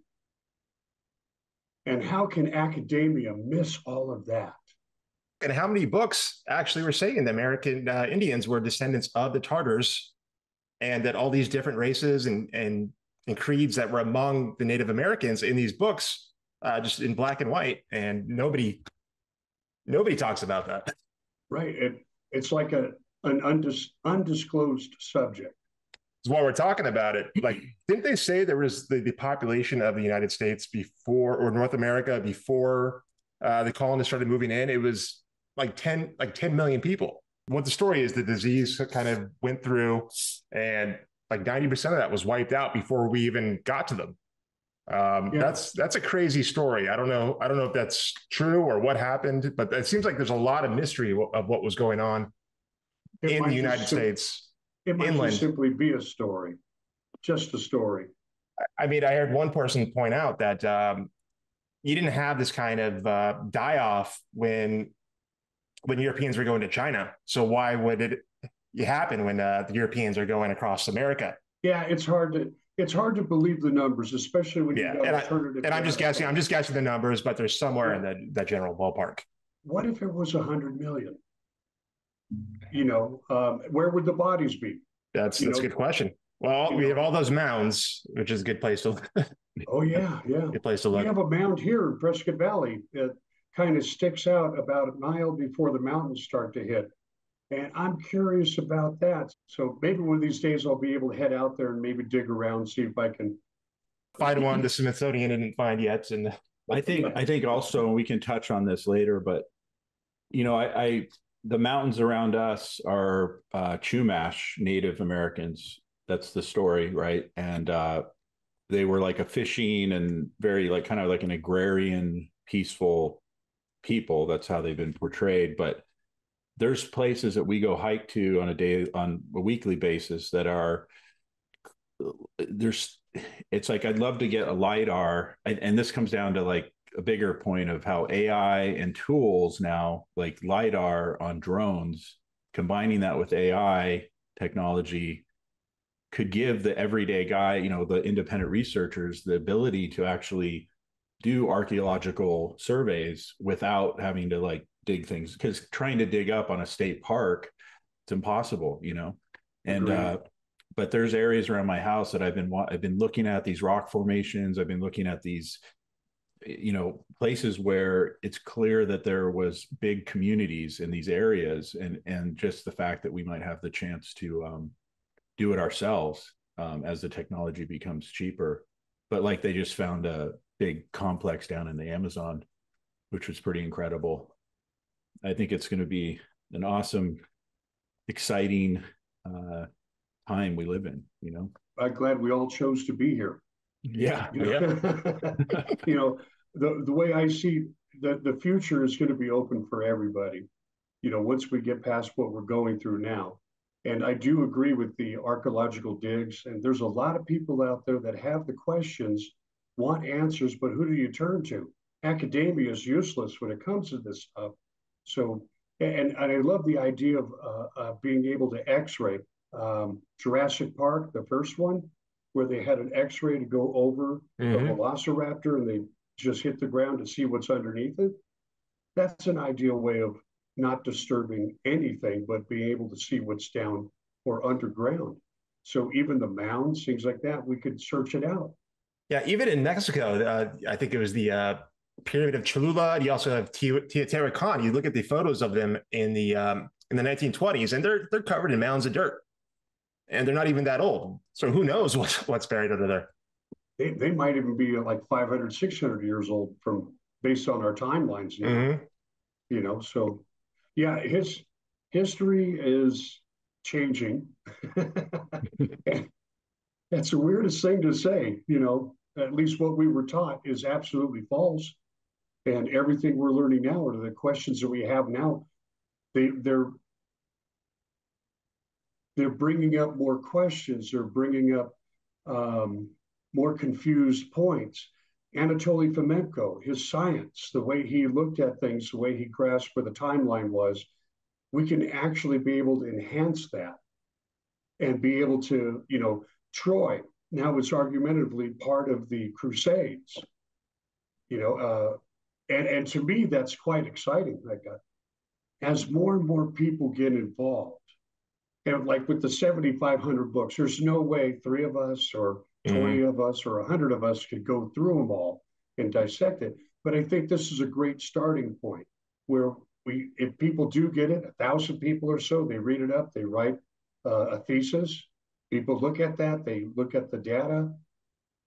And how can academia miss all of that? And how many books actually were saying the American uh, Indians were descendants of the Tartars, and that all these different races and and and creeds that were among the Native Americans in these books, uh, just in black and white, and nobody nobody talks about that. Right. It, it's like a an undis, undisclosed subject. While we're talking about it, like, didn't they say there was the, the population of the United States before, or North America before uh, the colonists started moving in? It was like ten, like ten million people. What the story is, the disease kind of went through, and like ninety percent of that was wiped out before we even got to them. Um, yeah. That's that's a crazy story. I don't know. I don't know if that's true or what happened, but it seems like there's a lot of mystery w- of what was going on it in the United sim- States. It might inland. Just simply be a story, just a story. I mean, I heard one person point out that um, you didn't have this kind of uh, die-off when when Europeans were going to China. So why would it happen when uh, the Europeans are going across America? Yeah, it's hard to. It's hard to believe the numbers, especially when yeah. you have alternative. And I'm just guessing. I'm just guessing the numbers, but they're somewhere yeah. in that general ballpark. What if it was a hundred million? You know, um, where would the bodies be? That's you that's know? a good question. Well, you we know? have all those mounds, which is a good place to. oh yeah, yeah. Good place to look. We have a mound here in Prescott Valley that kind of sticks out about a mile before the mountains start to hit. And I'm curious about that. So maybe one of these days I'll be able to head out there and maybe dig around, see if I can find one the Smithsonian didn't find yet. And I think I think also we can touch on this later, but you know, I, I the mountains around us are uh, Chumash Native Americans. That's the story, right? And uh, they were like a fishing and very like kind of like an agrarian, peaceful people. That's how they've been portrayed, but there's places that we go hike to on a day, on a weekly basis that are there's, it's like, I'd love to get a LiDAR. And, and this comes down to like a bigger point of how A I and tools now, like LiDAR on drones, combining that with A I technology could give the everyday guy, you know, the independent researchers, the ability to actually do archaeological surveys without having to like dig things, because trying to dig up on a state park, it's impossible, you know. And Agreed. uh but there's areas around my house that I've been I've been looking at these rock formations. I've been looking at these, you know, places where it's clear that there was big communities in these areas, and and just the fact that we might have the chance to um do it ourselves um as the technology becomes cheaper. But like they just found a big complex down in the Amazon, which was pretty incredible. I think it's going to be an awesome, exciting uh, time we live in, you know? I'm glad we all chose to be here. Yeah. You know, yeah. you know the, the way I see that the future is going to be open for everybody, you know, once we get past what we're going through now. And I do agree with the archaeological digs. And there's a lot of people out there that have the questions, want answers, but who do you turn to? Academia is useless when it comes to this stuff. So, and, and I love the idea of uh, uh, being able to x-ray. Um, Jurassic Park, the first one, where they had an x-ray to go over mm-hmm. the velociraptor and they just hit the ground to see what's underneath it. That's an ideal way of not disturbing anything, but being able to see what's down or underground. So even the mounds, things like that, we could search it out. Yeah, even in Mexico, uh, I think it was the... Uh... Pyramid of Cholula, and you also have Teotihuacan. You look at the photos of them in the um, in the nineteen twenties, and they're they're covered in mounds of dirt, and they're not even that old. So who knows what's what's buried under there? They they might even be like five hundred, six hundred years old from based on our timelines now. Mm-hmm. You know, so yeah, his history is changing. That's the weirdest thing to say, you know. at least what we were taught, is absolutely false. And everything we're learning now, or the questions that we have now, they, they're they're bringing up more questions. They're bringing up um, more confused points. Anatoly Fomenko, his science, the way he looked at things, the way he grasped where the timeline was, we can actually be able to enhance that and be able to, you know, Troy, now it's argumentatively part of the Crusades, you know, uh, and, and to me, that's quite exciting. Like, uh, as more and more people get involved, and like with the seventy-five hundred books, there's no way three of us or twenty of us or one hundred of us could go through them all and dissect it. But I think this is a great starting point where we, if people do get it, a thousand people or so, they read it up, they write uh, a thesis. People look at that, they look at the data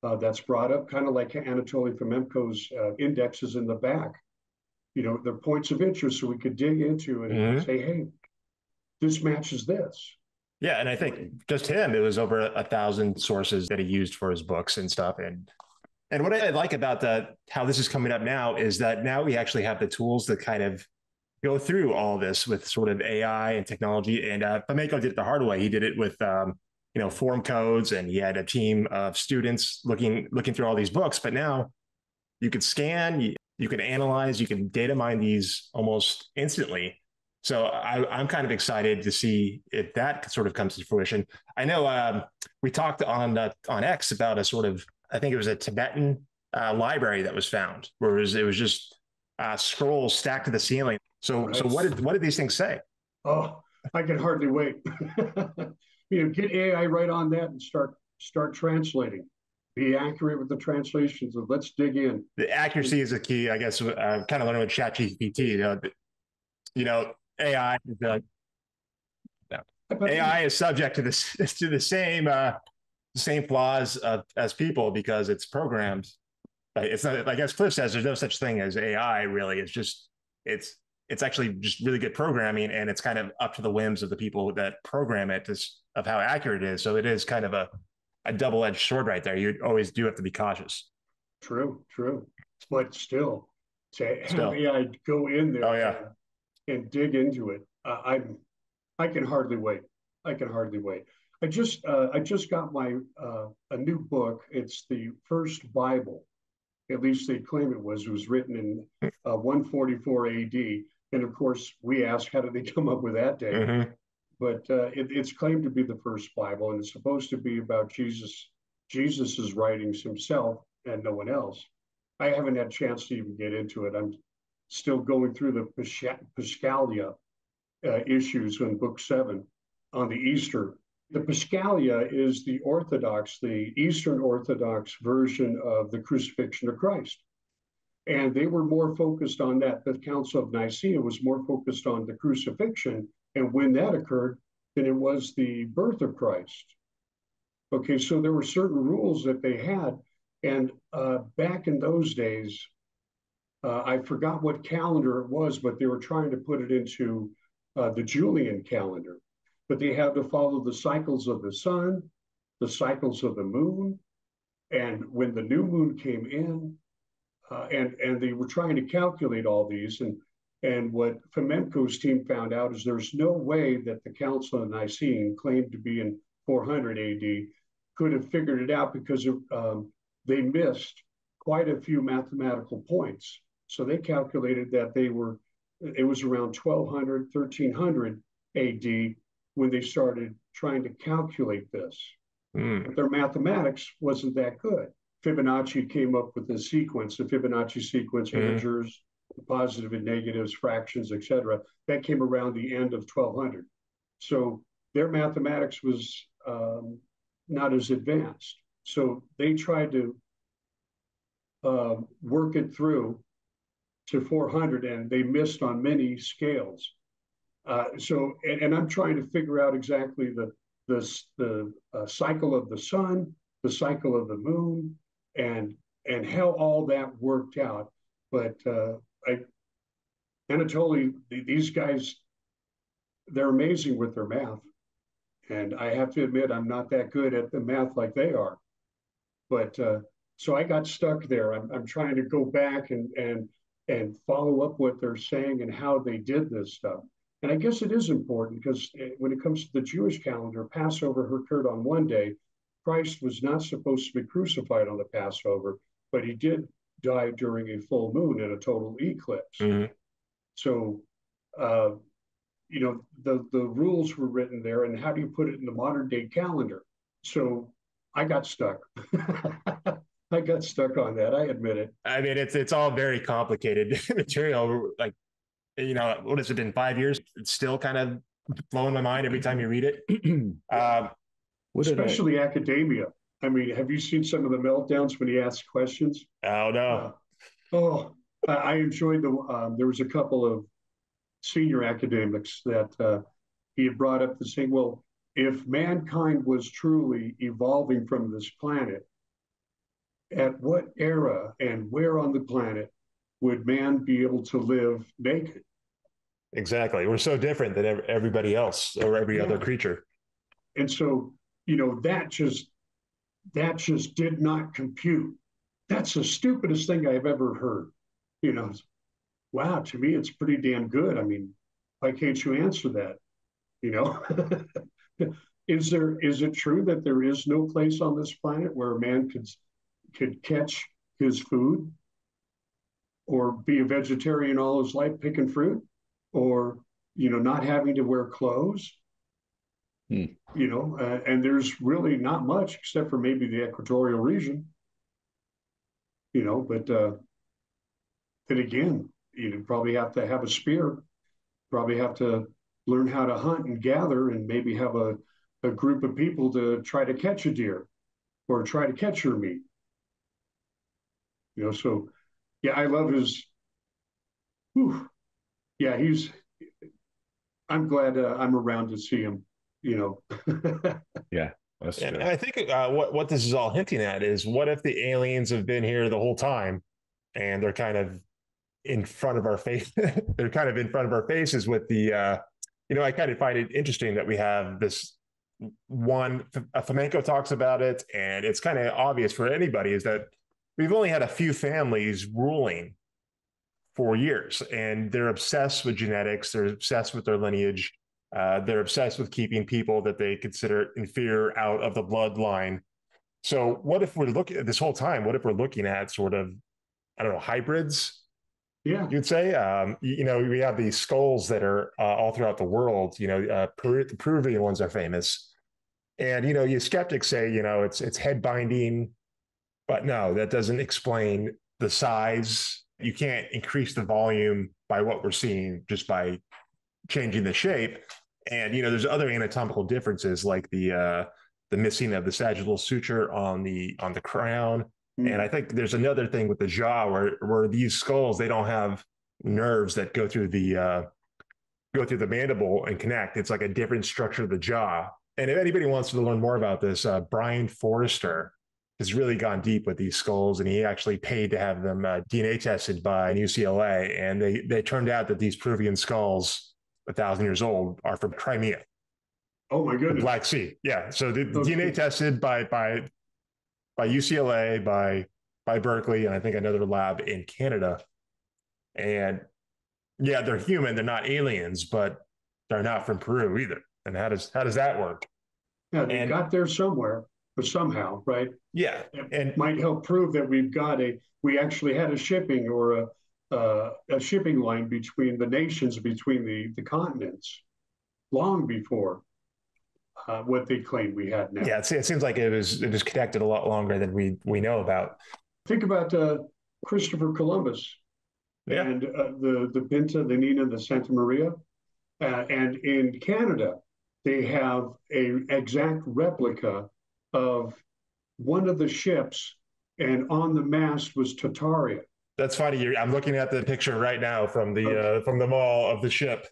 uh, that's brought up, kind of like Anatoly Fomenko's uh, indexes in the back. You know, the points of interest, so we could dig into it mm-hmm. and say, hey, this matches this. Yeah, and I think just him, it was over a thousand sources that he used for his books and stuff. And and what I like about the how this is coming up now is that now we actually have the tools to kind of go through all this with sort of A I and technology. And uh, Fomenko did it the hard way. He did it with um, you know form codes, and he had a team of students looking looking through all these books. But now you could scan, you, you can analyze, you can data mine these almost instantly. So I, I'm kind of excited to see if that sort of comes to fruition. I know um, we talked on uh, on X about a sort of, I think it was a Tibetan uh, library that was found, where it was, it was just uh, scrolls stacked to the ceiling. So right. so what did what did these things say? Oh, I can hardly wait. You know, get A I right on that and start start translating. Be accurate with the translations, and let's dig in. The accuracy is a key, I guess. Uh, kind of learning with ChatGPT, you know. You know A I is uh, no. A I is subject to this to the same uh, same flaws uh, as people, because it's programmed. It's not, like as Cliff says, there's no such thing as A I really. It's just it's it's actually just really good programming, and it's kind of up to the whims of the people that program it to, of how accurate it is. So it is kind of a a double-edged sword right there. You always do have to be cautious. True, true, but still, to still. have A I go in there. Oh yeah. Uh, and dig into it. Uh, I'm, I can hardly wait. I can hardly wait. I just, uh, I just got my uh, a new book. It's the first Bible, at least they claim it was. It was written in uh, one forty-four A D, and of course, we ask, how did they come up with that date? Mm-hmm. But uh, it, it's claimed to be the first Bible, and it's supposed to be about Jesus, Jesus's writings himself, and no one else. I haven't had a chance to even get into it. I'm still going through the Paschalia uh, issues in Book seven on the Easter. The Paschalia is the Orthodox, the Eastern Orthodox version of the crucifixion of Christ. And they were more focused on that. The Council of Nicaea was more focused on the crucifixion and when that occurred than it was the birth of Christ. Okay, so there were certain rules that they had. And uh, back in those days, Uh, I forgot what calendar it was, but they were trying to put it into uh, the Julian calendar. But they had to follow the cycles of the sun, the cycles of the moon, and when the new moon came in, uh, and, and they were trying to calculate all these. And, and what Fomenko's team found out is there's no way that the Council of Nicaea, claimed to be in four hundred A D, could have figured it out, because um, they missed quite a few mathematical points. So they calculated that they were, it was around twelve hundred, thirteen hundred A D when they started trying to calculate this. Mm. But their mathematics wasn't that good. Fibonacci came up with the sequence, the Fibonacci sequence, mm. integers, positive and negatives, fractions, et cetera. That came around the end of twelve hundred. So their mathematics was um, not as advanced. So they tried to uh, work it through to four hundred, and they missed on many scales. Uh, so, and, and I'm trying to figure out exactly the the, the uh, cycle of the sun, the cycle of the moon, and and how all that worked out. But uh, I, Anatoly, these guys, they're amazing with their math, and I have to admit I'm not that good at the math like they are, but uh, So I got stuck there. I'm, I'm trying to go back and, and, and follow up what they're saying and how they did this stuff. And I guess it is important because when it comes to the Jewish calendar, Passover occurred on one day. Christ was not supposed to be crucified on the Passover, but he did die during a full moon and a total eclipse. Mm-hmm. So, uh, you know, the, the rules were written there, and how do you put it in the modern day calendar? So I got stuck. I got stuck on that. I admit it. I mean, it's, it's all very complicated material. Like, you know, what has it been, five years? It's still kind of blowing my mind every time you read it. uh, Especially I... academia. I mean, have you seen some of the meltdowns when he asks questions? Oh, no. Uh, oh, I, I enjoyed the, um, there was a couple of senior academics that uh, he had brought up to say, well, if mankind was truly evolving from this planet, at what era and where on the planet would man be able to live naked? Exactly. We're so different than everybody else or every yeah. other creature. And so, you know, that just that just did not compute. That's the stupidest thing I've ever heard. You know, wow, to me, it's pretty damn good. I mean, why can't you answer that? You know, is there is it true that there is no place on this planet where a man could could catch his food or be a vegetarian all his life picking fruit or, you know, not having to wear clothes? You know, uh, and there's really not much except for maybe the equatorial region, you know, but uh, then again, you'd probably have to have a spear, probably have to learn how to hunt and gather and maybe have a, a group of people to try to catch a deer or try to catch your meat. You know, so, yeah, I love his, whew, yeah, he's, I'm glad uh, I'm around to see him. You know, yeah. And, and I think uh, what what this is all hinting at is, what if the aliens have been here the whole time, and they're kind of in front of our face? They're kind of in front of our faces with the, uh, you know, I kind of find it interesting that we have this one. Uh, Fomenko talks about it, and it's kind of obvious for anybody is that we've only had a few families ruling for years, and they're obsessed with genetics. They're obsessed with their lineage. Uh, they're obsessed with keeping people that they consider inferior out of the bloodline. So what if we're looking at this whole time, what if we're looking at sort of, I don't know, hybrids? Yeah. You'd say, um, you, you know, we have these skulls that are uh, all throughout the world, you know, uh, Peru, the Peruvian ones are famous. And, you know, you skeptics say, you know, it's, it's head binding, but no, that doesn't explain the size. You can't increase the volume by what we're seeing just by changing the shape. And, you know, there's other anatomical differences like the uh, the missing of the sagittal suture on the on the crown. Mm. And I think there's another thing with the jaw where, where these skulls, they don't have nerves that go through the uh, go through the mandible and connect. It's like a different structure of the jaw. And if anybody wants to learn more about this, uh, Brian Forrester has really gone deep with these skulls, and he actually paid to have them uh, D N A tested by U C L A. And they they turned out that these Peruvian skulls, a thousand years old, are from Crimea. Oh my goodness. The Black Sea. Yeah. So the, the okay. D N A tested by by by U C L A, by by Berkeley, and I think another lab in Canada. And yeah, they're human, they're not aliens, but they're not from Peru either. And how does how does that work? Yeah, they and, got there somewhere, but somehow, right? Yeah. It and might help prove that we've got a we actually had a shipping or a Uh, a shipping line between the nations, between the, the continents, long before uh, what they claim we had now. Yeah, it, it seems like it was it was connected a lot longer than we we know about. Think about uh, Christopher Columbus yeah. and uh, the, the Pinta, the Nina, the Santa Maria. Uh, and in Canada, they have an exact replica of one of the ships, and on the mast was Tartaria. That's funny. I'm looking at the picture right now from the okay. uh, from the mall of the ship,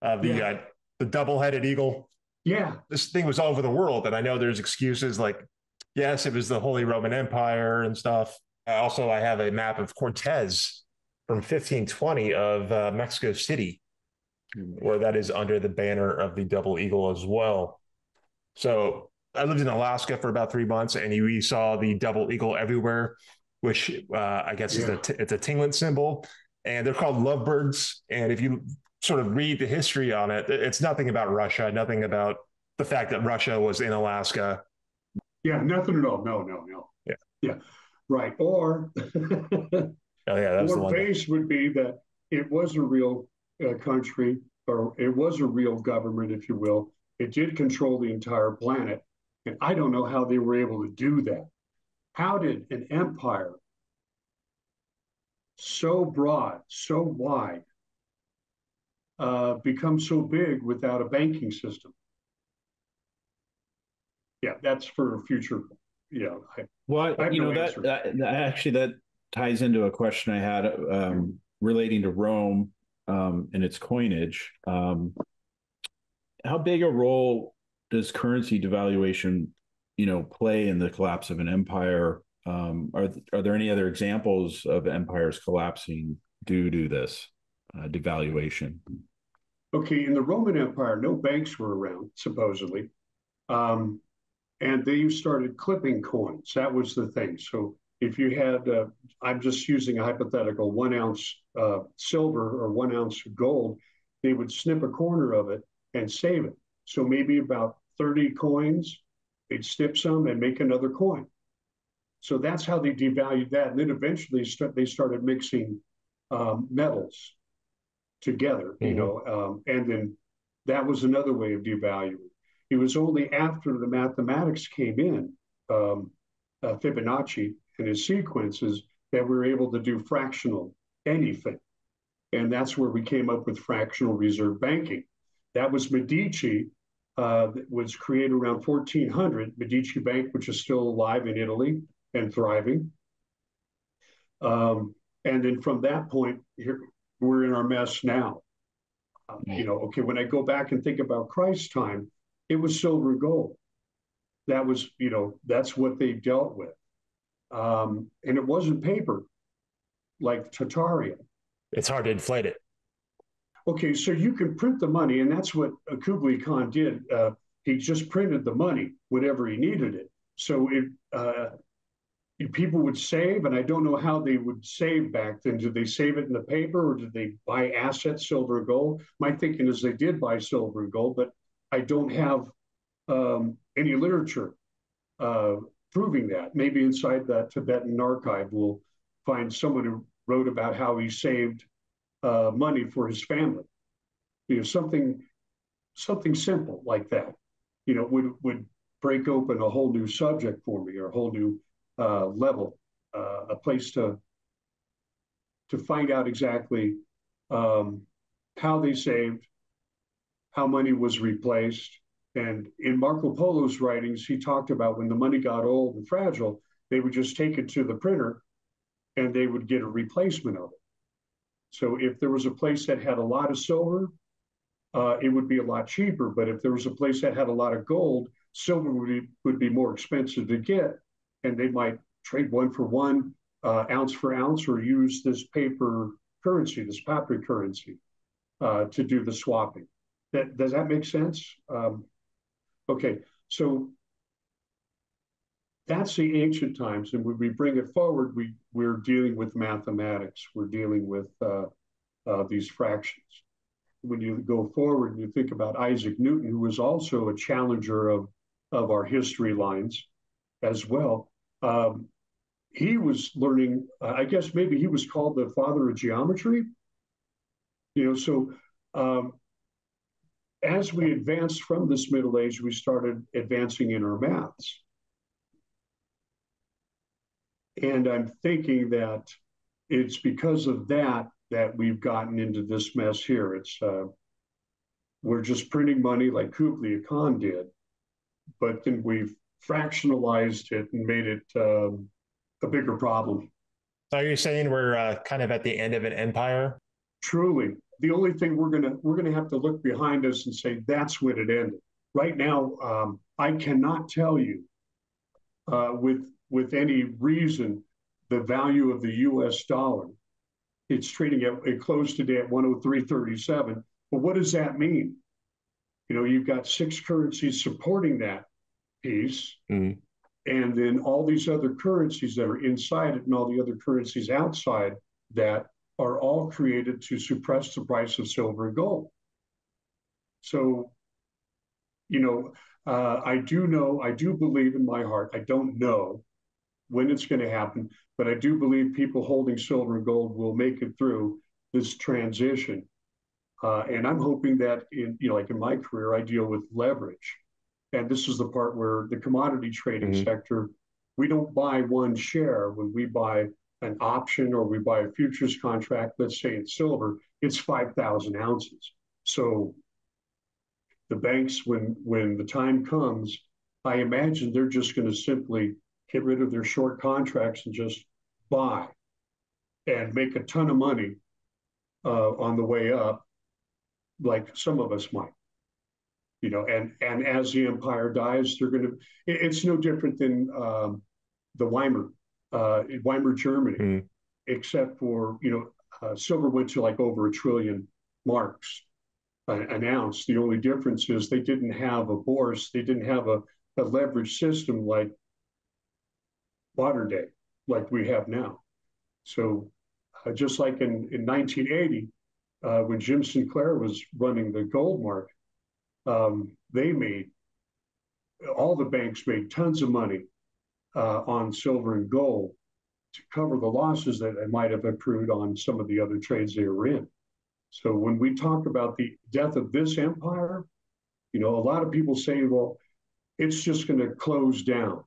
uh, the yeah. uh, the double-headed eagle. Yeah, this thing was all over the world, and I know there's excuses like, yes, it was the Holy Roman Empire and stuff. Uh, also, I have a map of Cortez from fifteen twenty of uh, Mexico City, mm-hmm. where that is under the banner of the double eagle as well. So I lived in Alaska for about three months, and we saw the double eagle everywhere, which uh, I guess yeah. is the it's a Tlingit symbol, and they're called lovebirds. And if you sort of read the history on it, it's nothing about Russia, nothing about the fact that Russia was in Alaska. Yeah, nothing at all. No, no, no. Yeah, yeah, right. Or oh yeah, that was the one. Or base would be that it was a real uh, country, or it was a real government, if you will. It did control the entire planet. And I don't know how they were able to do that. How did an empire so broad, so wide, uh, become so big without a banking system? Yeah, that's for future. Yeah. I, well, I you no know, that, that actually that ties into a question I had um, relating to Rome um, and its coinage. Um, how big a role does currency devaluation, you know, play in the collapse of an empire? Um, are th- are there any other examples of empires collapsing due to this uh, devaluation? Okay, in the Roman Empire, no banks were around, supposedly, um, and they started clipping coins. That was the thing. So if you had, uh, I'm just using a hypothetical, one ounce uh, silver or one ounce of gold, they would snip a corner of it and save it. So maybe about thirty coins, they'd snip some and make another coin. So that's how they devalued that. And then eventually st- they started mixing um, metals together, mm-hmm. you know, um, and then that was another way of devaluing. It was only after the mathematics came in, um, uh, Fibonacci and his sequences, that we were able to do fractional anything. And that's where we came up with fractional reserve banking. That was Medici, uh, that was created around fourteen hundred, Medici Bank, which is still alive in Italy and thriving. Um, and then from that point, here, we're in our mess now. Uh, you know, okay, when I go back and think about Christ's time, it was silver and gold. That was, you know, that's what they dealt with. Um, and it wasn't paper, like Tartaria. It's hard to inflate it. Okay, so you can print the money, and that's what Kublai Khan did. Uh, he just printed the money whenever he needed it. So it, uh, if people would save, and I don't know how they would save back then. Did they save it in the paper, or did they buy assets, silver or gold? My thinking is they did buy silver and gold, but I don't have um, any literature uh, proving that. Maybe inside that Tibetan archive we'll find someone who wrote about how he saved Uh, money for his family, you know, something, something simple like that, you know, would would break open a whole new subject for me, or a whole new uh, level, uh, a place to to find out exactly um, how they saved, how money was replaced. And in Marco Polo's writings, he talked about when the money got old and fragile, they would just take it to the printer, and they would get a replacement of it. So if there was a place that had a lot of silver, uh, it would be a lot cheaper. But if there was a place that had a lot of gold, silver would be, would be more expensive to get. And they might trade one for one, uh, ounce for ounce, or use this paper currency, this paper currency, uh, to do the swapping. That, does that make sense? Um, okay, so that's the ancient times, and when we bring it forward, we, we're dealing with mathematics. We're dealing with uh, uh, these fractions. When you go forward and you think about Isaac Newton, who was also a challenger of, of our history lines as well, um, he was learning, uh, I guess maybe he was called the father of geometry. You know, so um, as we advanced from this Middle Age, we started advancing in our maths. And I'm thinking that it's because of that that we've gotten into this mess here. It's uh, we're just printing money like Kublai Khan did, but then we've fractionalized it and made it um, a bigger problem. So are you saying we're uh, kind of at the end of an empire? Truly, the only thing we're gonna we're gonna have to look behind us and say that's when it ended. Right now, um, I cannot tell you uh, with. with any reason, the value of the U S dollar. It's trading at, it closed today at one oh three thirty-seven. But what does that mean? You know, you've got six currencies supporting that. piece, mm. and then all these other currencies that are inside it and all the other currencies outside that are all created to suppress the price of silver and gold. So, you know, uh, I do know, I do believe in my heart, I don't know when it's going to happen, but I do believe people holding silver and gold will make it through this transition. Uh, and I'm hoping that, in, you know, like in my career, I deal with leverage. And this is the part where the commodity trading mm-hmm. sector, we don't buy one share when we buy an option or we buy a futures contract, let's say it's silver, it's five thousand ounces. So the banks, when, when the time comes, I imagine they're just going to simply get rid of their short contracts and just buy and make a ton of money uh, on the way up, like some of us might. You know, and, and as the empire dies, they're going to, it, it's no different than um, the Weimar, uh, Weimar Germany, mm. except for, you know, uh, silver went to like over a trillion marks uh, an ounce. The only difference is they didn't have a bourse. They didn't have a, a leverage system like modern day, like we have now. So uh, just like in, in nineteen eighty, uh, when Jim Sinclair was running the gold market, Um, they made, all the banks made tons of money uh, on silver and gold to cover the losses that they might have accrued on some of the other trades they were in. So when we talk about the death of this empire, you know, a lot of people say, well, it's just going to close down.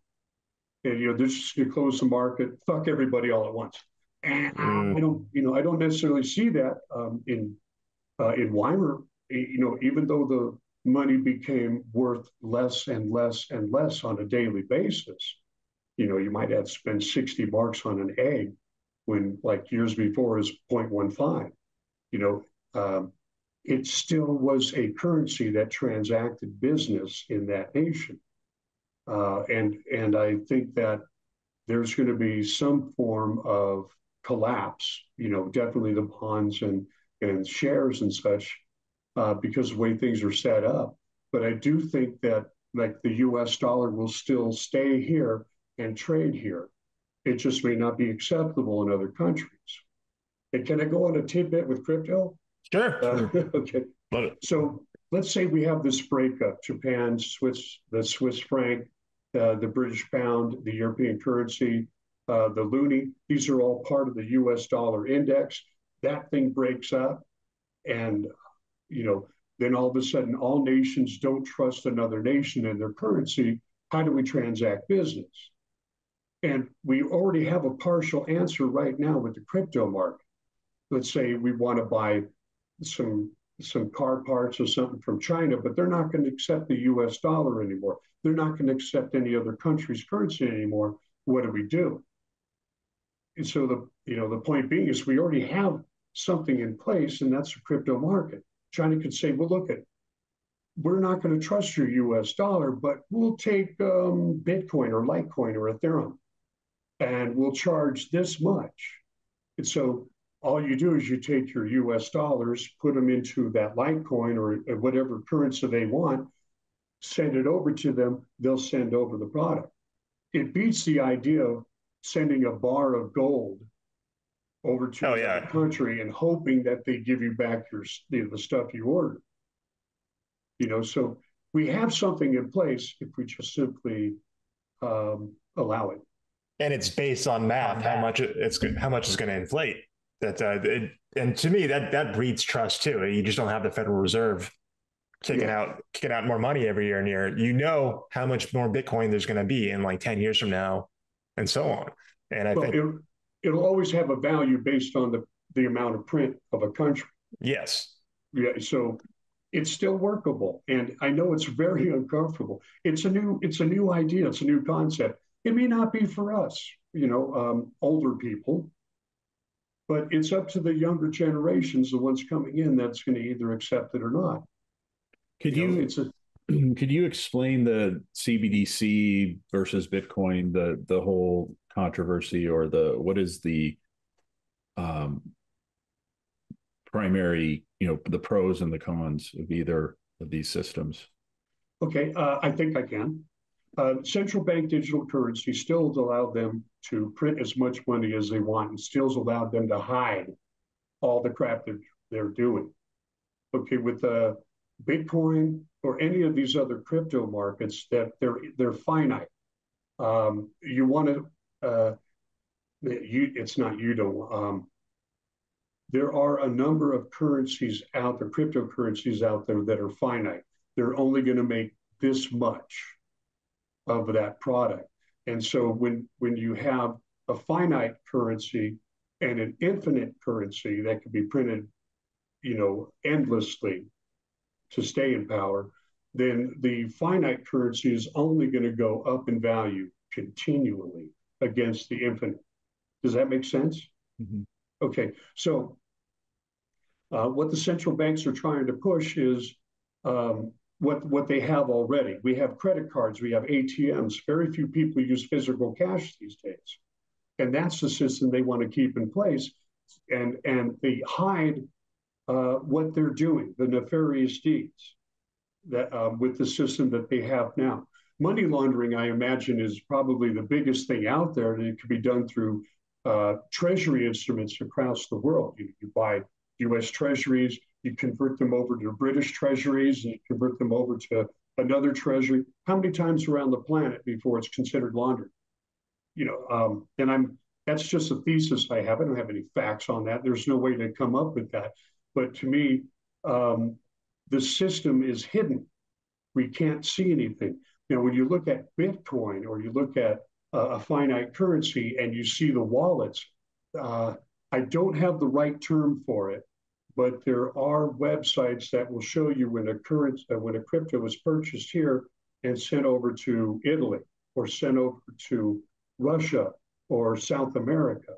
And, you know, they're just going to close the market, fuck everybody all at once. And mm. I don't, you know, I don't necessarily see that um, in, uh, in Weimar, you know, even though the money became worth less and less and less on a daily basis. You know, you might have to spend sixty marks on an egg when, like, years before is zero point one five. You know, um, it still was a currency that transacted business in that nation. Uh, and, and I think that there's going to be some form of collapse, you know, definitely the bonds and, and shares and such, Uh, because of the way things are set up. But I do think that, like, the U S dollar will still stay here and trade here. It just may not be acceptable in other countries. And can I go on a tidbit with crypto? Sure. Uh, okay. Love it. So let's say we have this breakup, Japan, Swiss, the Swiss franc, uh, the British pound, the European currency, uh, the loonie. These are all part of the U S dollar index. That thing breaks up, and you know, then all of a sudden, all nations don't trust another nation and their currency. How do we transact business? And we already have a partial answer right now with the crypto market. Let's say we want to buy some some car parts or something from China, but they're not going to accept the U S dollar anymore. They're not going to accept any other country's currency anymore. What do we do? And so the you know the point being is we already have something in place, and that's the crypto market. China could say, well, look, at, we're not going to trust your U S dollar, but we'll take um, Bitcoin or Litecoin or Ethereum, and we'll charge this much. And so all you do is you take your U S dollars, put them into that Litecoin or, or whatever currency they want, send it over to them, they'll send over the product. It beats the idea of sending a bar of gold over to oh, yeah. the country and hoping that they give you back your you know, the stuff you ordered. You know, so we have something in place if we just simply um, allow it. And it's based on math, on how math. much it's how much is going to inflate. That uh, it, and to me, that that breeds trust too. You just don't have the Federal Reserve kicking yeah. out kicking out more money every year and year. You know how much more Bitcoin there's going to be in like ten years from now, and so on. And I well, think. It, It'll always have a value based on the, the amount of print of a country. Yes. Yeah. So it's still workable. And I know it's very uncomfortable. It's a new, it's a new idea. It's a new concept. It may not be for us, you know, um, older people, but it's up to the younger generations, the ones coming in, that's going to either accept it or not. Could you, you it's a, could you explain the C B D C versus Bitcoin, the, the whole controversy, or the what is the um, primary, you know, the pros and the cons of either of these systems? Okay, uh, I think I can. uh, central bank digital currency still allowed them to print as much money as they want and still allowed them to hide all the crap that they're doing. Okay, with uh, Bitcoin or any of these other crypto markets, that they're they're finite. Um, you want to, uh, you it's not you don't. Um, there are a number of currencies out there, cryptocurrencies out there that are finite. They're only going to make this much of that product. And so when when you have a finite currency and an infinite currency that can be printed, you know, endlessly to stay in power, then the finite currency is only going to go up in value continually against the infinite. Does that make sense? Mm-hmm. Okay, so uh, what the central banks are trying to push is um, what, what they have already. We have credit cards, we have A T Ms. Very few people use physical cash these days. And that's the system they want to keep in place. And, and they hide uh, what they're doing, the nefarious deeds that uh, with the system that they have now. Money laundering, I imagine, is probably the biggest thing out there, and it could be done through uh, treasury instruments across the world. You, you buy U S treasuries, you convert them over to British treasuries, and you convert them over to another treasury. How many times around the planet before it's considered laundering? You know, um, and I'm that's just a thesis I have. I don't have any facts on that. There's no way to come up with that. But to me, um, the system is hidden. We can't see anything. Now, when you look at Bitcoin or you look at uh, a finite currency and you see the wallets, uh, I don't have the right term for it, but there are websites that will show you when a currency, uh, when a crypto is purchased here and sent over to Italy or sent over to Russia or South America.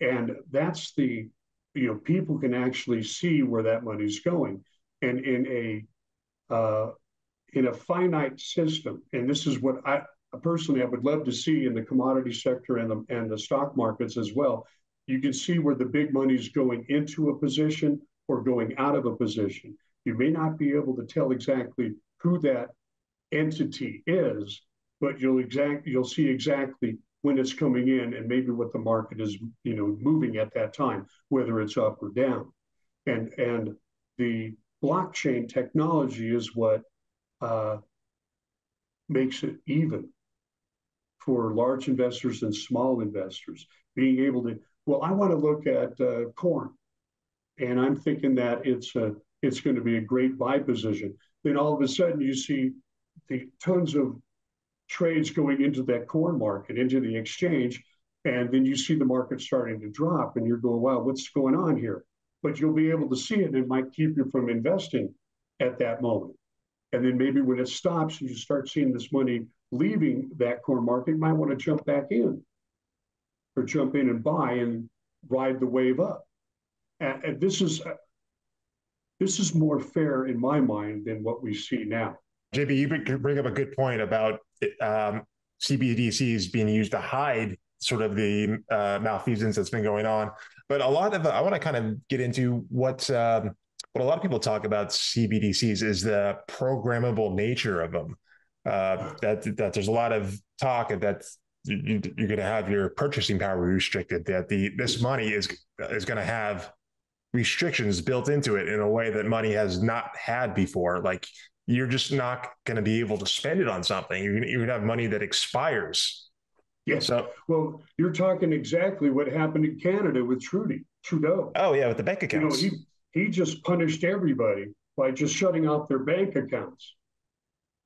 And that's the, you know, people can actually see where that money's going. And in a uh, in a finite system, and this is what I personally I would love to see in the commodity sector and the, and the stock markets as well. You can see where the big money's going into a position or going out of a position. You may not be able to tell exactly who that entity is, but you'll exact you'll see exactly when it's coming in and maybe what the market is, you know, moving at that time, whether it's up or down. And and the blockchain technology is what uh, makes it even for large investors and small investors. Being able to, well, I want to look at uh, corn, and I'm thinking that it's a it's going to be a great buy position. Then all of a sudden you see the tons of trades going into that corn market, into the exchange, and then you see the market starting to drop, and you're going, wow, what's going on here? But you'll be able to see it, and it might keep you from investing at that moment. And then maybe when it stops and you start seeing this money leaving that corn market, you might want to jump back in or jump in and buy and ride the wave up. And, and this is uh, this is more fair in my mind than what we see now. J B, you bring up a good point about um, C B D Cs being used to hide sort of the uh, malfeasance that's been going on. But a lot of, I want to kind of get into what um, what a lot of people talk about C B D Cs is the programmable nature of them. Uh, that that there's a lot of talk that you, you're going to have your purchasing power restricted. That the this money is is going to have restrictions built into it in a way that money has not had before. Like, you're just not going to be able to spend it on something. You're going to have money that expires. Yes. So, well, you're talking exactly what happened in Canada with Trudy, Trudeau. Oh, yeah, with the bank accounts. You know, he, he just punished everybody by just shutting off their bank accounts.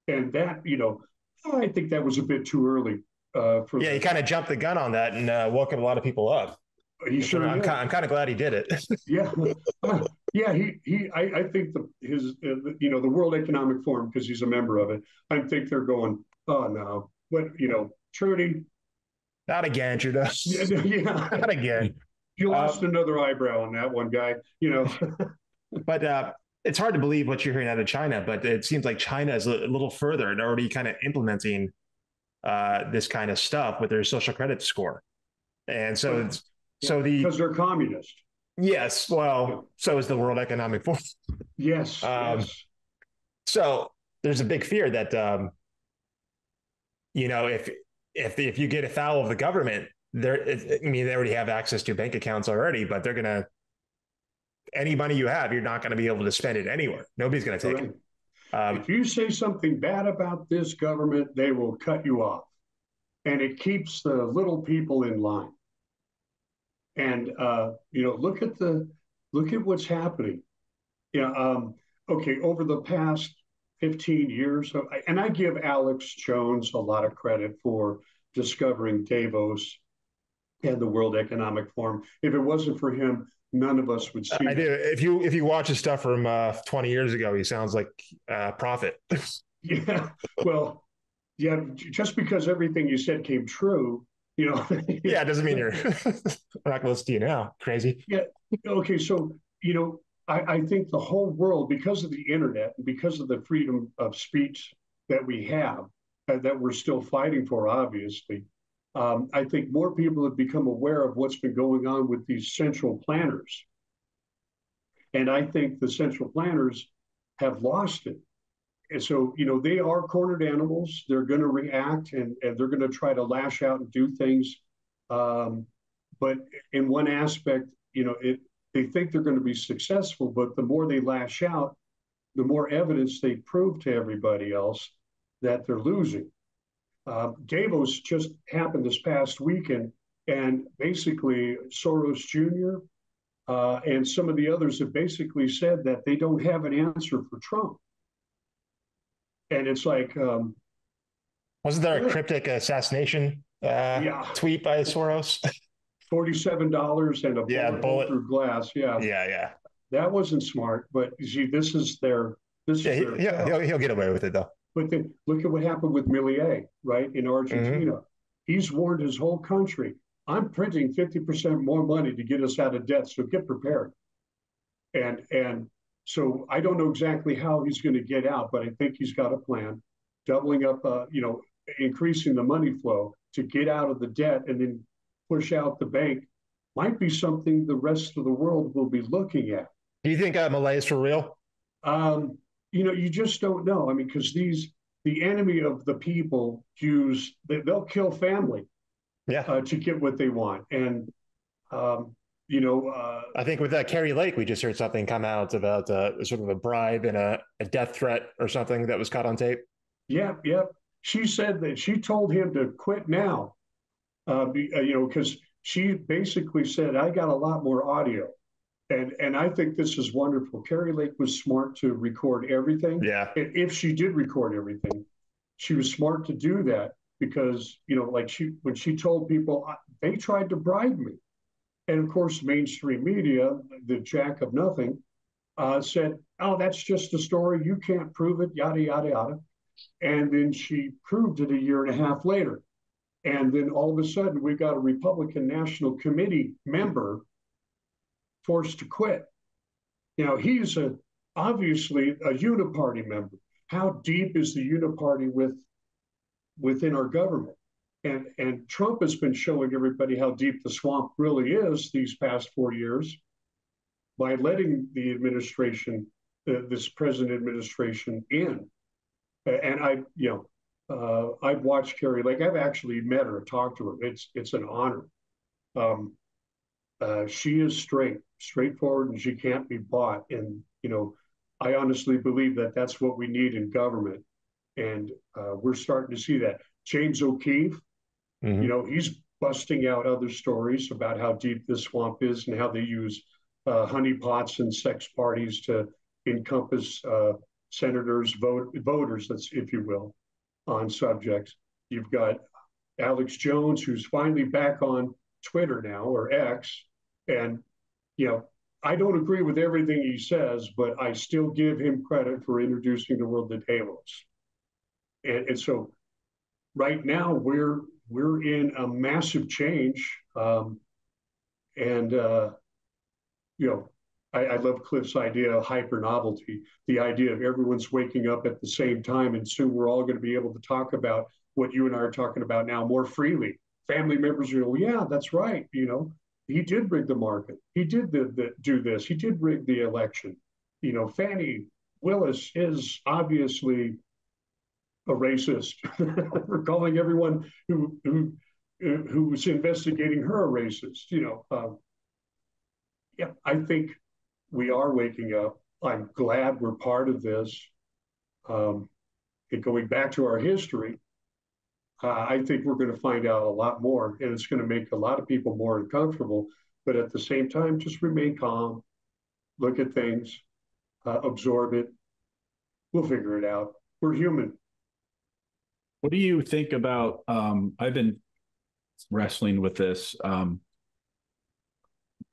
And that, you know, I think that was a bit too early. Uh, for yeah, that. He kind of jumped the gun on that and uh, woke a lot of people up. He sure I'm, I'm kind of glad he did it. Yeah. Yeah, he, he I, I think the, his, uh, the, you know, the World Economic Forum, because he's a member of it, I think they're going, oh, no, what, you know, Trudy. Not again, Trudeau. Yeah, yeah. Not again. You lost um, another eyebrow on that one, guy. You know, but uh, it's hard to believe what you're hearing out of China. But it seems like China is a little further and already kind of implementing uh, this kind of stuff with their social credit score. And so, yeah. It's, so yeah. the because they're communist. Yes. Well, yeah. So is the World Economic Forum. Yes, um, yes. So there's a big fear that. Um, you know, if if if you get afoul of the government, they're, I mean, they already have access to bank accounts already, but they're going to, any money you have, you're not going to be able to spend it anywhere. Nobody's going to take Correct. it. Um, if you say something bad about this government, they will cut you off. And it keeps the little people in line. And, uh, you know, look at the, look at what's happening. Yeah. Um, okay. Over the past fifteen years, and I give Alex Jones a lot of credit for discovering Davos and the World Economic Forum. If it wasn't for him, none of us would see. I do. If you, if you watch his stuff from uh, twenty years ago, he sounds like a uh, prophet. Yeah. Well, yeah. Just because everything you said came true, you know. Yeah, it doesn't mean you're not close to you now. Crazy. Yeah. Okay. So, you know, I, I think the whole world, because of the internet and because of the freedom of speech that we have, uh, that we're still fighting for, obviously, um, I think more people have become aware of what's been going on with these central planners. And I think the central planners have lost it. And so, you know, they are cornered animals. They're going to react, and, and they're going to try to lash out and do things. Um, but in one aspect, you know, it, they think they're going to be successful, but the more they lash out, the more evidence they prove to everybody else that they're losing. Uh, Davos just happened this past weekend, and basically Soros Junior uh, and some of the others have basically said that they don't have an answer for Trump. And it's like, um, wasn't there a cryptic assassination uh, yeah. tweet by Soros? forty-seven dollars and a yeah, bullet, bullet through glass. Yeah, yeah, yeah. That wasn't smart, but you see, this is their. This yeah, is their he, yeah he'll, he'll get away with it though. But then look at what happened with Milei, right, in Argentina. Mm-hmm. He's warned his whole country, I'm printing fifty percent more money to get us out of debt, so get prepared. And and. So I don't know exactly how he's going to get out, but I think he's got a plan, doubling up, uh, you know, increasing the money flow to get out of the debt and then push out the bank might be something the rest of the world will be looking at. Do you think uh, Milei is for real? Um, you know, you just don't know. I mean, because these the enemy of the people, Jews, they, they'll kill family yeah. uh, to get what they want. And um You know, uh, I think with uh, Carrie Lake, we just heard something come out about uh, sort of a bribe and a, a death threat or something that was caught on tape. Yep, yep. She said that she told him to quit now, uh, be, uh, you know, because she basically said, I got a lot more audio. And and I think this is wonderful. Carrie Lake was smart to record everything. Yeah. And if she did record everything, she was smart to do that because, you know, like she when she told people, they tried to bribe me. And of course, mainstream media, the jack of nothing, uh, said, oh, that's just a story. You can't prove it, yada, yada, yada. And then she proved it a year and a half later. And then all of a sudden, we've got a Republican National Committee member forced to quit. You know, he's a, obviously a uniparty member. How deep is the uniparty with, within our government? And and Trump has been showing everybody how deep the swamp really is these past four years by letting the administration, uh, this present administration, in. And I, you know, uh, I've watched Carrie Lake. I've actually met her, talked to her. It's it's an honor. Um, uh, she is straight, straightforward, and she can't be bought. And you know, I honestly believe that that's what we need in government, and uh, we're starting to see that. James O'Keefe. Mm-hmm. You know, he's busting out other stories about how deep this swamp is and how they use uh, honeypots and sex parties to encompass uh, senators, vote, voters, that's, if you will, on subjects. You've got Alex Jones, who's finally back on Twitter now, or X. And, you know, I don't agree with everything he says, but I still give him credit for introducing the world to Davos. And, and so... Right now, we're we're in a massive change, um, and uh, you know, I, I love Cliff's idea of hyper novelty. The idea of everyone's waking up at the same time, and soon we're all going to be able to talk about what you and I are talking about now more freely. Family members are going, yeah, that's right. You know, he did rig the market. He did the, the, do this. He did rig the election. You know, Fannie Willis is obviously a racist, for calling everyone who who who was investigating her a racist. You know, um, yeah, I think we are waking up. I'm glad we're part of this. Um, and going back to our history, uh, I think we're going to find out a lot more, and it's going to make a lot of people more uncomfortable. But at the same time, just remain calm, look at things, uh, absorb it. We'll figure it out. We're human. What do you think about, um, I've been wrestling with this, um,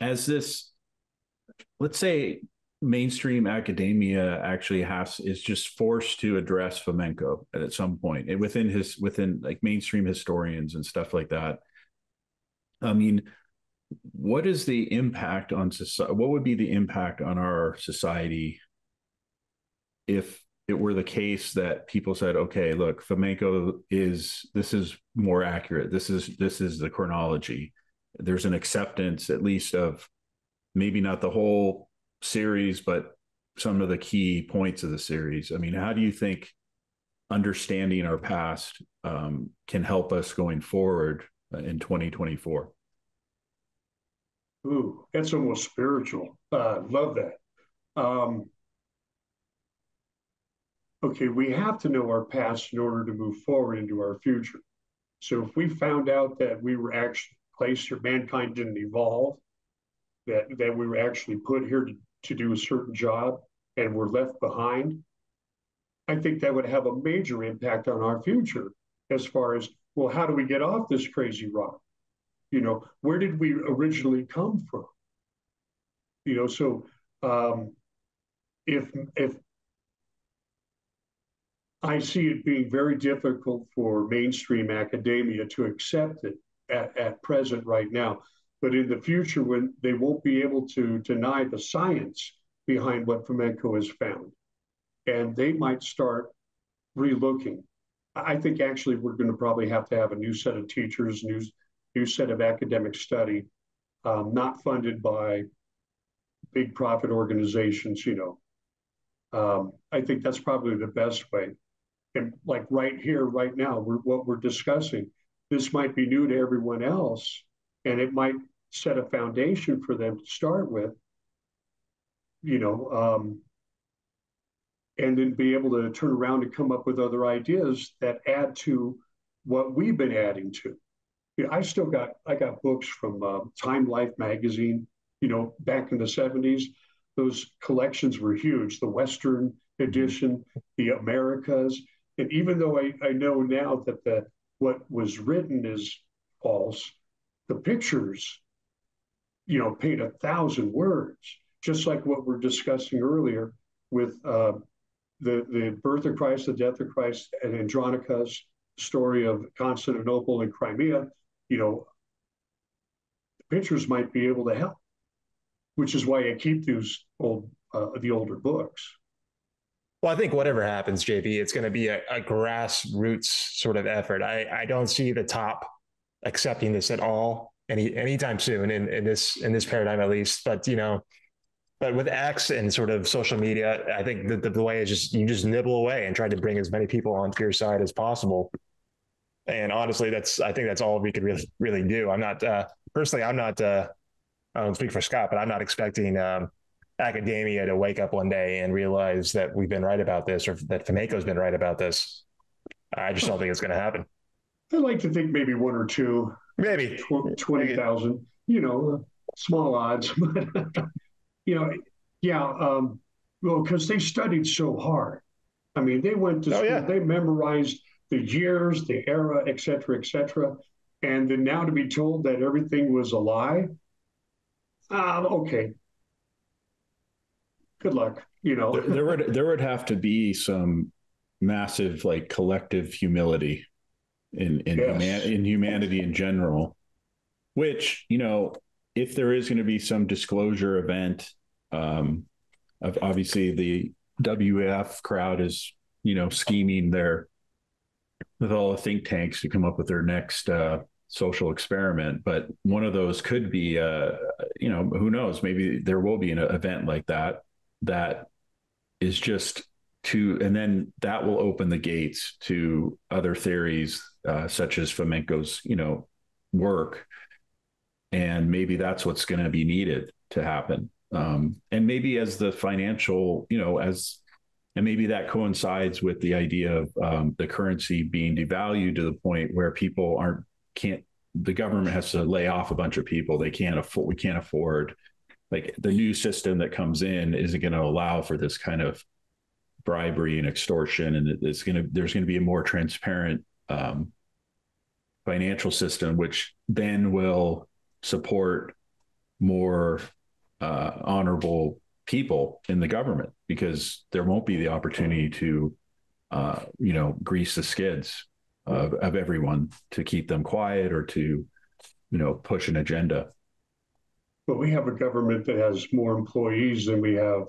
as this, let's say mainstream academia actually has, is just forced to address Fomenko at some point within his, within like mainstream historians and stuff like that. I mean, what is the impact on society? What would be the impact on our society if it were the case that people said, okay, look, Fomenko is, this is more accurate. This is, this is the chronology. There's an acceptance, at least, of maybe not the whole series, but some of the key points of the series. I mean, how do you think understanding our past um, can help us going forward in twenty twenty-four? Ooh, that's almost spiritual. Uh, love that. Um, okay, we have to know our past in order to move forward into our future. So if we found out that we were actually placed here, mankind didn't evolve, that, that we were actually put here to, to do a certain job and were left behind, I think that would have a major impact on our future as far as, well, how do we get off this crazy rock? You know, where did we originally come from? You know, so um, if if I see it being very difficult for mainstream academia to accept it at, at present right now, but in the future when they won't be able to deny the science behind what Fomenko has found, and they might start relooking. I think actually we're going to probably have to have a new set of teachers, new new set of academic study, um, not funded by big profit organizations, you know. Um, I think that's probably the best way. And like right here, right now, we're, what we're discussing, this might be new to everyone else, and it might set a foundation for them to start with, you know, um, and then be able to turn around and come up with other ideas that add to what we've been adding to. I still got, I got books from uh, Time Life magazine, you know, back in the seventies. Those collections were huge, the Western edition, the Americas. And even though I, I know now that the, what was written is false, the pictures, you know, paint a thousand words, just like what we're discussing earlier with uh, the, the birth of Christ, the death of Christ, and Andronicus, story of Constantinople and Crimea. You know, the pictures might be able to help, which is why I keep these old, uh, the older books. Well, I think whatever happens, J B, it's going to be a, a grassroots sort of effort. I, I don't see the top accepting this at all any anytime soon in, in this in this paradigm, at least. But you know, but with X and sort of social media, I think that the, the way is just you just nibble away and try to bring as many people onto your side as possible. And honestly, that's, I think that's all we could really, really do. I'm not, uh, personally, I'm not, uh, I don't speak for Scott, but I'm not expecting um, academia to wake up one day and realize that we've been right about this or that Fomenko's been right about this. I just don't think it's going to happen. I'd like to think maybe one or two, maybe tw- twenty thousand, you know, small odds, but, you know, yeah. Um, well, cause they studied so hard. I mean, they went to, oh, school, yeah. They memorized the years, the era, et cetera, et cetera. And then now to be told that everything was a lie, uh, okay, good luck, you know. There, there would there would have to be some massive, like, collective humility in, in, yes. huma- in humanity in general, which, you know, if there is going to be some disclosure event, um, of obviously the W F crowd is, you know, scheming their with all the think tanks to come up with their next uh, social experiment. But one of those could be, uh, you know, who knows, maybe there will be an event like that, that is just to, and then that will open the gates to other theories, uh, such as Fomenko's, you know, work. And maybe that's what's going to be needed to happen. Um, and maybe as the financial, you know, as, and maybe that coincides with the idea of um, the currency being devalued to the point where people aren't, can't, the government has to lay off a bunch of people. They can't afford, we can't afford, like the new system that comes in isn't going to allow for this kind of bribery and extortion. And it's going to, there's going to be a more transparent um, financial system, which then will support more uh, honorable people in the government, because there won't be the opportunity to, uh, you know, grease the skids of, of everyone to keep them quiet or to, you know, push an agenda. But we have a government that has more employees than we have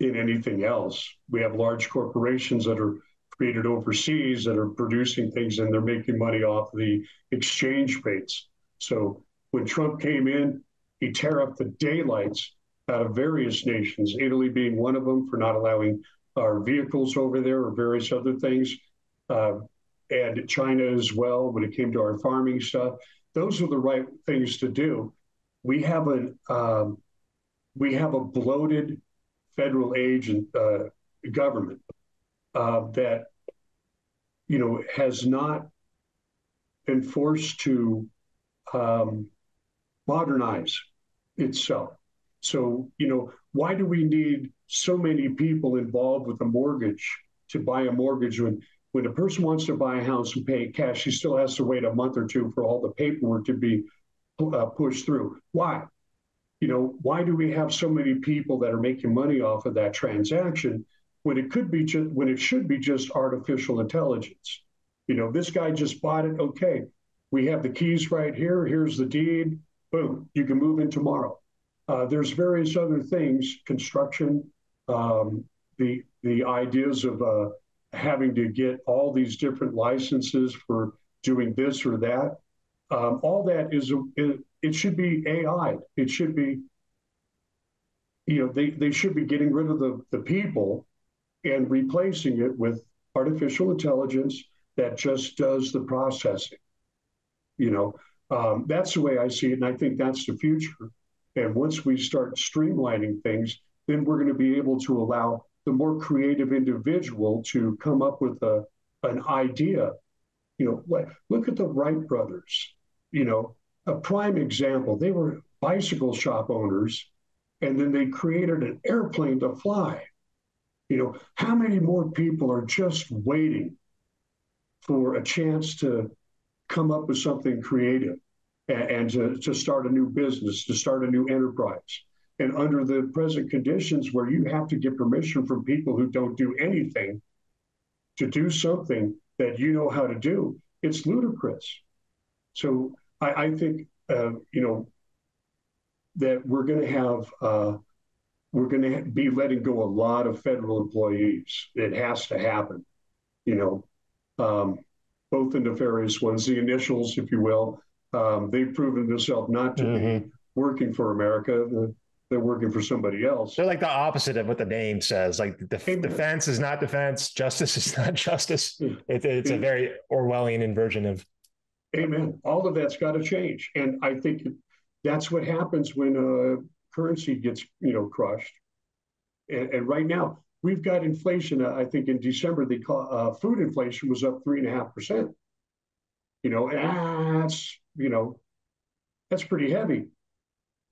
in anything else. We have large corporations that are created overseas that are producing things, and they're making money off the exchange rates. So when Trump came in, he tore up the daylights out of various nations, Italy being one of them, for not allowing our vehicles over there or various other things, uh, and China as well when it came to our farming stuff. Those are the right things to do. We have a um, we have a bloated federal age and uh, government uh, that, you know, has not been forced to um, modernize itself. So, you know, why do we need so many people involved with a mortgage to buy a mortgage when, when a person wants to buy a house and pay cash, he still has to wait a month or two for all the paperwork to be uh, pushed through? Why? You know, why do we have so many people that are making money off of that transaction when it could be just, when it should be just artificial intelligence? You know, this guy just bought it. Okay, we have the keys right here. Here's the deed. Boom, you can move in tomorrow. Uh, there's various other things, construction, um, the the ideas of uh, having to get all these different licenses for doing this or that. Um, all that is, it, it should be A I'd. It should be, you know, they, they should be getting rid of the, the people and replacing it with artificial intelligence that just does the processing. You know, um, that's the way I see it, and I think that's the future. And once we start streamlining things, then we're going to be able to allow the more creative individual to come up with a, an idea. You know, like, look at the Wright brothers, you know, a prime example. They were bicycle shop owners, and then they created an airplane to fly. You know, how many more people are just waiting for a chance to come up with something creative? And to, to start a new business, to start a new enterprise. And under the present conditions where you have to get permission from people who don't do anything to do something that you know how to do, it's ludicrous. So I, I think, uh, you know, that we're going to have, uh, we're going to be letting go a lot of federal employees. It has to happen, you know, um, both the nefarious ones, the initials, if you will. Um, they've proven themselves not to mm-hmm. be working for America. They're working for somebody else. They're like the opposite of what the name says. Like def- defense is not defense. Justice is not justice. It, it's a very Orwellian inversion of. Amen. All of that's got to change. And I think that's what happens when uh, currency gets, you know, crushed. And, and right now we've got inflation. I think in December, the uh, food inflation was up three and a half percent. You know, and that's, you know, that's pretty heavy,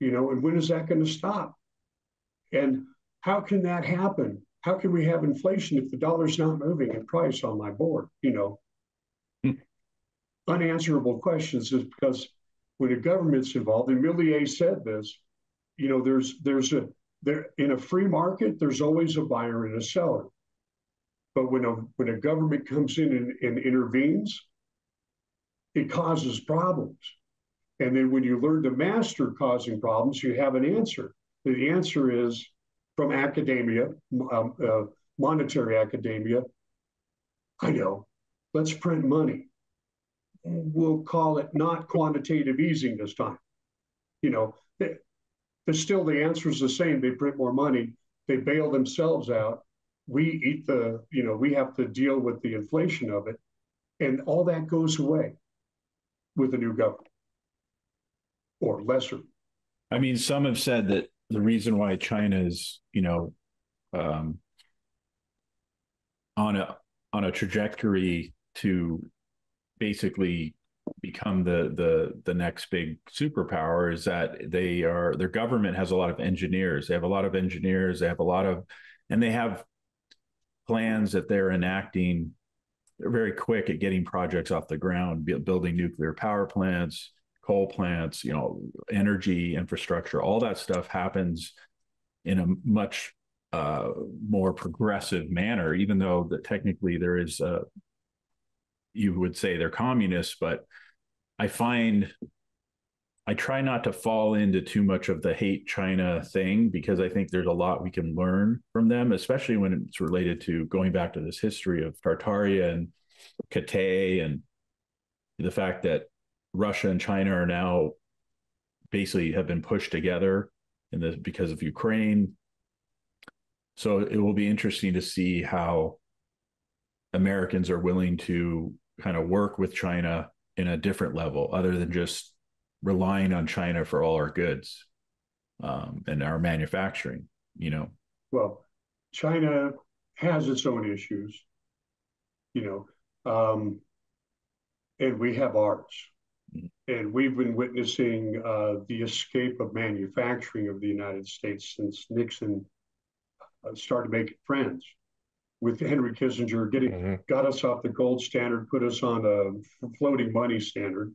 you know, and when is that going to stop? And how can that happen? How can we have inflation if the dollar's not moving in price on my board? You know, hmm. unanswerable questions, is because when the government's involved, and Milei said this, you know, there's, there's a, there in a free market, there's always a buyer and a seller. But when a, when a government comes in and, and intervenes, it causes problems. And then when you learn to master causing problems, you have an answer. The answer is from academia, um, uh, monetary academia. I know, let's print money. We'll call it not quantitative easing this time. You know, they, still the answer is the same. They print more money. They bail themselves out. we eat the, you know, we have to deal with the inflation of it. And all that goes away with a new government or lesser. I mean, some have said that the reason why China is, you know, um, on a on a trajectory to basically become the the the next big superpower is that they are their government has a lot of engineers. They have a lot of engineers. They have a lot of, and they have plans that they're enacting. They're very quick at getting projects off the ground, building nuclear power plants, coal plants, you know, energy infrastructure. All that stuff happens in a much uh, more progressive manner, even though that technically there is a, you would say they're communists, but I find I try not to fall into too much of the hate China thing, because I think there's a lot we can learn from them, especially when it's related to going back to this history of Tartaria and Cathay and the fact that Russia and China are now basically have been pushed together in this because of Ukraine. So it will be interesting to see how Americans are willing to kind of work with China in a different level other than just relying on China for all our goods um, and our manufacturing, you know? Well, China has its own issues, you know, um, and we have ours. Mm-hmm. And we've been witnessing uh, the escape of manufacturing of the United States since Nixon uh, started making friends with Henry Kissinger, getting mm-hmm. got us off the gold standard, put us on a floating money standard.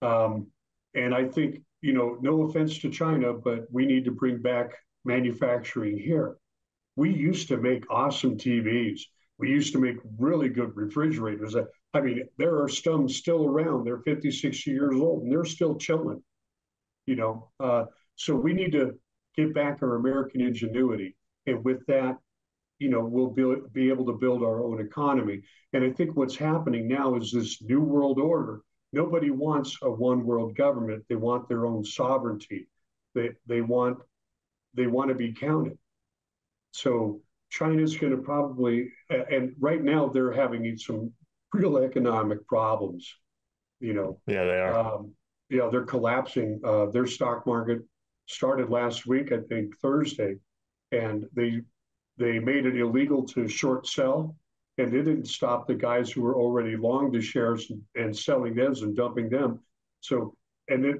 Um, And I think, you know, no offense to China, but we need to bring back manufacturing here. We used to make awesome T Vs. We used to make really good refrigerators. I mean, there are some still around. They're fifty, sixty years old, and they're still chilling, you know. Uh, so we need to get back our American ingenuity. And with that, you know, we'll be, be able to build our own economy. And I think what's happening now is this new world order. Nobody wants a one-world government. They want their own sovereignty. They they want they want to be counted. So China's going to probably, and right now they're having some real economic problems. You know. Yeah, they are. Um, yeah, you know, they're collapsing. Uh, their stock market started last week, I think Thursday, and they they made it illegal to short sell. And it didn't stop the guys who were already long the shares and selling those and dumping them. So, and it,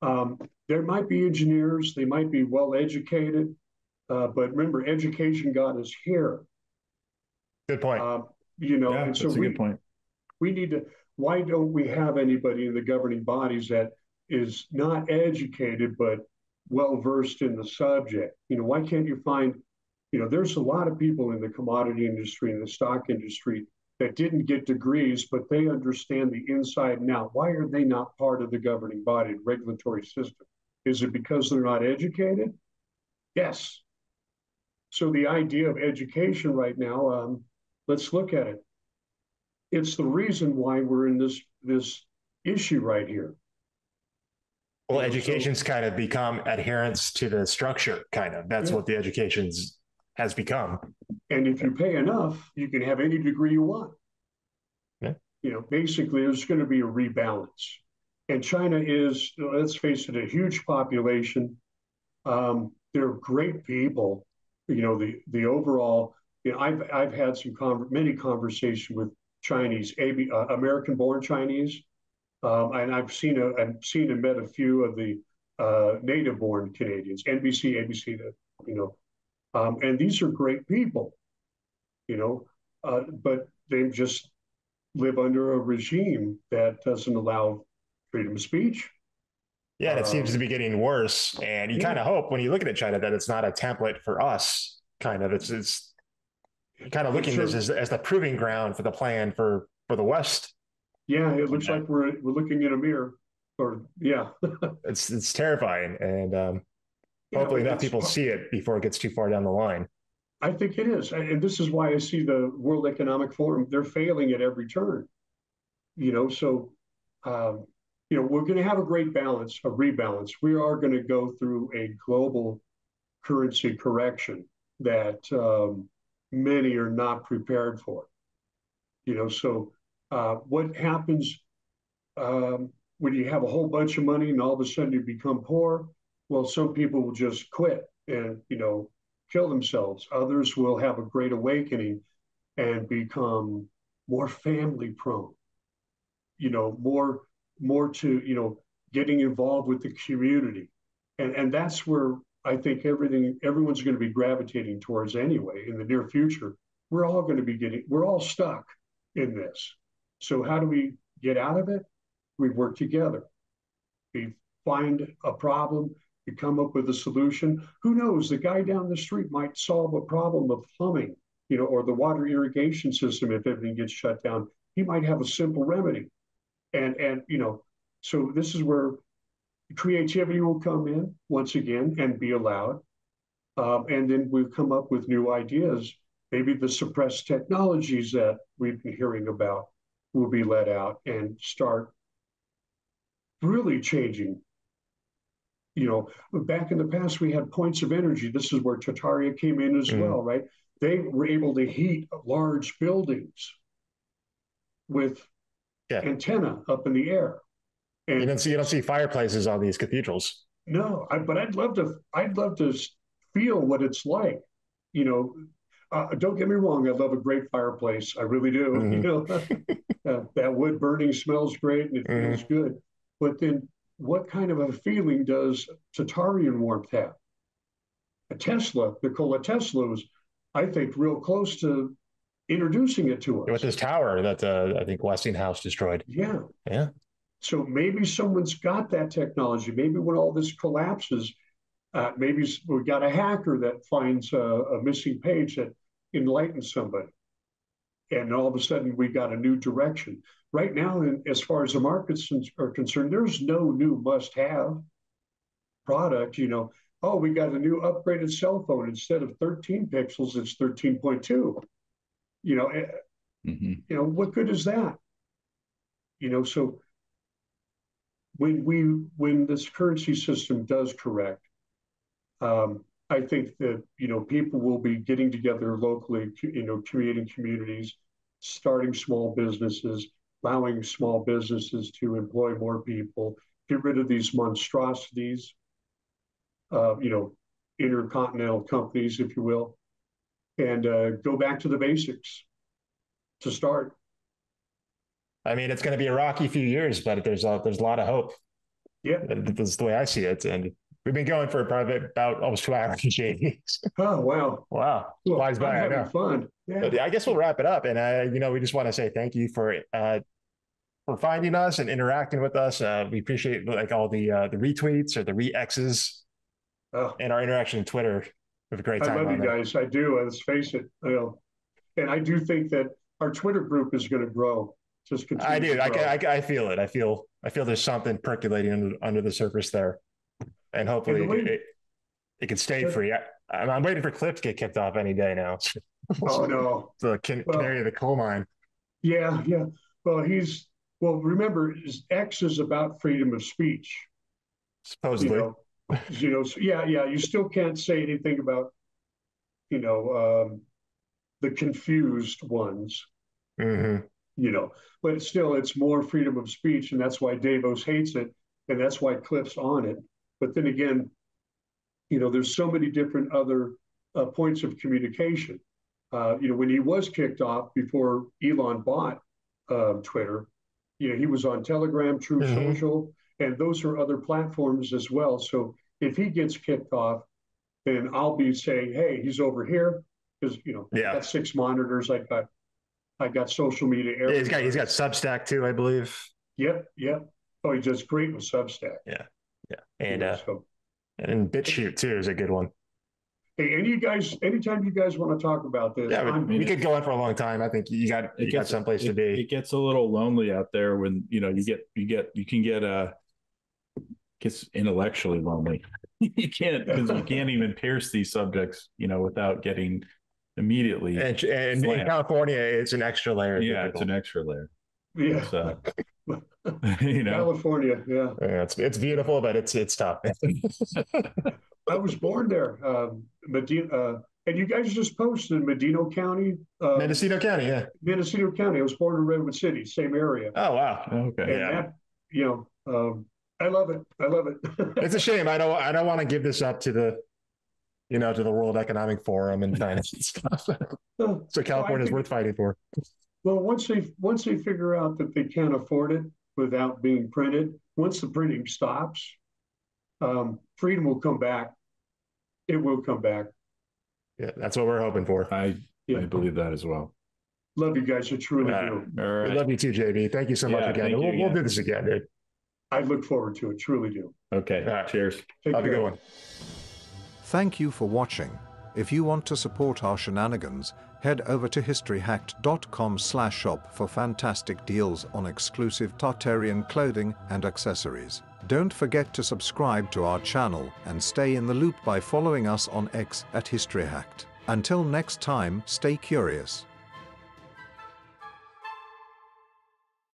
um, there might be engineers, they might be well-educated, uh, but remember, education got us here. Good point. Uh, you know, yeah, and so that's a we, good point. We need to, why don't we have anybody in the governing bodies that is not educated, but well-versed in the subject? You know, why can't you find... You know, there's a lot of people in the commodity industry and the stock industry that didn't get degrees, but they understand the inside and out. Why are they not part of the governing body and regulatory system? Is it because they're not educated? Yes. So the idea of education right now, um, let's look at it. It's the reason why we're in this this issue right here. Well, you know, education's so, kind of become adherence to the structure, kind of. That's yeah. what the education's has become. And if you pay enough, you can have any degree you want. Yeah. You know, basically, there's going to be a rebalance. And China is, let's face it, a huge population. Um, they're great people. You know, the the overall, you know, I've, I've had some con- many conversations with Chinese, A B, uh, American-born Chinese. Um, and I've seen, a, I've seen and met a few of the uh, native-born Canadians, N B C, A B C, the, you know, Um, and these are great people, you know, uh, but they just live under a regime that doesn't allow freedom of speech. Yeah, and it um, seems to be getting worse. And you yeah. kind of hope when you look at China that it's not a template for us, kind of. It's it's kind of looking at this as, as the proving ground for the plan for, for the West. Yeah, it looks yeah. like we're we're looking in a mirror. Or yeah, it's it's terrifying. And um hopefully enough people see it before it gets too far down the line. I think it is. And this is why I see the World Economic Forum. They're failing at every turn. You know, so, um, you know, we're going to have a great balance, a rebalance. We are going to go through a global currency correction that um, many are not prepared for. You know, so uh, what happens um, when you have a whole bunch of money and all of a sudden you become poor? Well, some people will just quit and, you know, kill themselves. Others will have a great awakening and become more family prone, you know, more, more to, you know, getting involved with the community. And, and that's where I think everything, everyone's going to be gravitating towards anyway in the near future. We're all going to be getting, we're all stuck in this. So how do we get out of it? We work together. We find a problem, we come up with a solution. Who knows, the guy down the street might solve a problem of plumbing, you know, or the water irrigation system, if everything gets shut down. He might have a simple remedy. And, and you know, so this is where creativity will come in once again and be allowed. Um, and then we'll come up with new ideas. Maybe the suppressed technologies that we've been hearing about will be let out and start really changing. You know, back in the past, we had points of energy. This is where Tartaria came in as mm. well, right? They were able to heat large buildings with yeah. antenna up in the air. And you don't see, you don't see fireplaces on these cathedrals. No, I, but I'd love to, I'd love to feel what it's like, you know. Uh, don't get me wrong, I love a great fireplace. I really do. Mm-hmm. You know, uh, that wood burning smells great and it mm-hmm. feels good. But then what kind of a feeling does Tartarian warmth have? A Tesla, Nikola Tesla was, I think, real close to introducing it to us. With this tower that uh, I think Westinghouse destroyed. Yeah. Yeah. So maybe someone's got that technology. Maybe when all this collapses, Uh, maybe we've got a hacker that finds a, a missing page that enlightens somebody. And all of a sudden, we got a new direction. Right now, in, as far as the markets are concerned, there's no new must-have product. You know, oh, we got a new upgraded cell phone. Instead of thirteen pixels, it's thirteen point two. You know, mm-hmm. you know, what good is that? You know, so when we when this currency system does correct, Um, I think that, you know, people will be getting together locally, you know, creating communities, starting small businesses, allowing small businesses to employ more people, get rid of these monstrosities, uh, you know, intercontinental companies, if you will, and uh, go back to the basics to start. I mean, it's going to be a rocky few years, but there's a, there's a lot of hope. Yeah. That's the way I see it. And we've been going for probably about almost two hours, J D. Oh, wow. Wow. Well, flies by. I'm having fun. Yeah. But I guess we'll wrap it up. And, uh, you know, we just want to say thank you for uh, for finding us and interacting with us. Uh, we appreciate, like, all the uh, the retweets or the re-X's oh. and our interaction on Twitter. We have a great time. I love you that. guys. I do. Let's face it. You know. And I do think that our Twitter group is going to grow. Just continue I do. I, I, I feel it. I feel I feel there's something percolating under, under the surface there. And hopefully and it, it, it can stay free. I, I'm, I'm waiting for Cliff to get kicked off any day now. Oh, no. The can, well, canary of the coal mine. Yeah, yeah. Well, he's, well, remember, his X is about freedom of speech. Supposedly. You know, you know so yeah, yeah. You still can't say anything about, you know, um, the confused ones. Mm-hmm. You know, but still, it's more freedom of speech. And that's why Davos hates it. And that's why Cliff's on it. But then again, you know, there's so many different other uh, points of communication. Uh, you know, when he was kicked off before Elon bought uh, Twitter, you know, he was on Telegram, True mm-hmm. Social, and those are other platforms as well. So if he gets kicked off, then I'll be saying, hey, he's over here because, you know, yeah. I got six monitors. I got, I got social media. Yeah, he's got, he's got Substack too, I believe. Yep. Yep. Oh, he does great with Substack. Yeah. Yeah, and uh, so, and BitChute too is a good one. Hey, any you guys, anytime you guys want to talk about this, yeah, we, we could go on for a long time. I think you got you gets, got someplace it, to be. It gets a little lonely out there when you know you get you get you can get uh gets intellectually lonely. You can't because you can't even pierce these subjects, you know, without getting immediately. And, and in California, it's an extra layer. Yeah, difficult. It's an extra layer. Yeah. So, you know, California, yeah. yeah, it's it's beautiful, but it's it's tough. I was born there, um, Medina, uh, And you guys just posted Mendocino County. Uh, Mendocino County, yeah. Mendocino County. I was born in Redwood City, same area. Oh, wow. Okay. And yeah. That, you know, um, I love it. I love it. It's a shame. I don't. I don't want to give this up to the, you know, to the World Economic Forum and finance and stuff. So California is worth fighting for. Well, once they once they figure out that they can't afford it without being printed, once the printing stops, um, freedom will come back. It will come back. Yeah, that's what we're hoping for. I, yeah. I believe that as well. Love you guys. I truly uh, do. Right. I love you too, J B. Thank you so yeah, much again. We'll, again. We'll do this again, dude. I look forward to it. Truly do. Okay. All right. Cheers. Take Have care. a good one. Thank you for watching. If you want to support our shenanigans, head over to history hacked dot com slash shop for fantastic deals on exclusive Tartarian clothing and accessories. Don't forget to subscribe to our channel and stay in the loop by following us on X at History Hacked. Until next time, stay curious.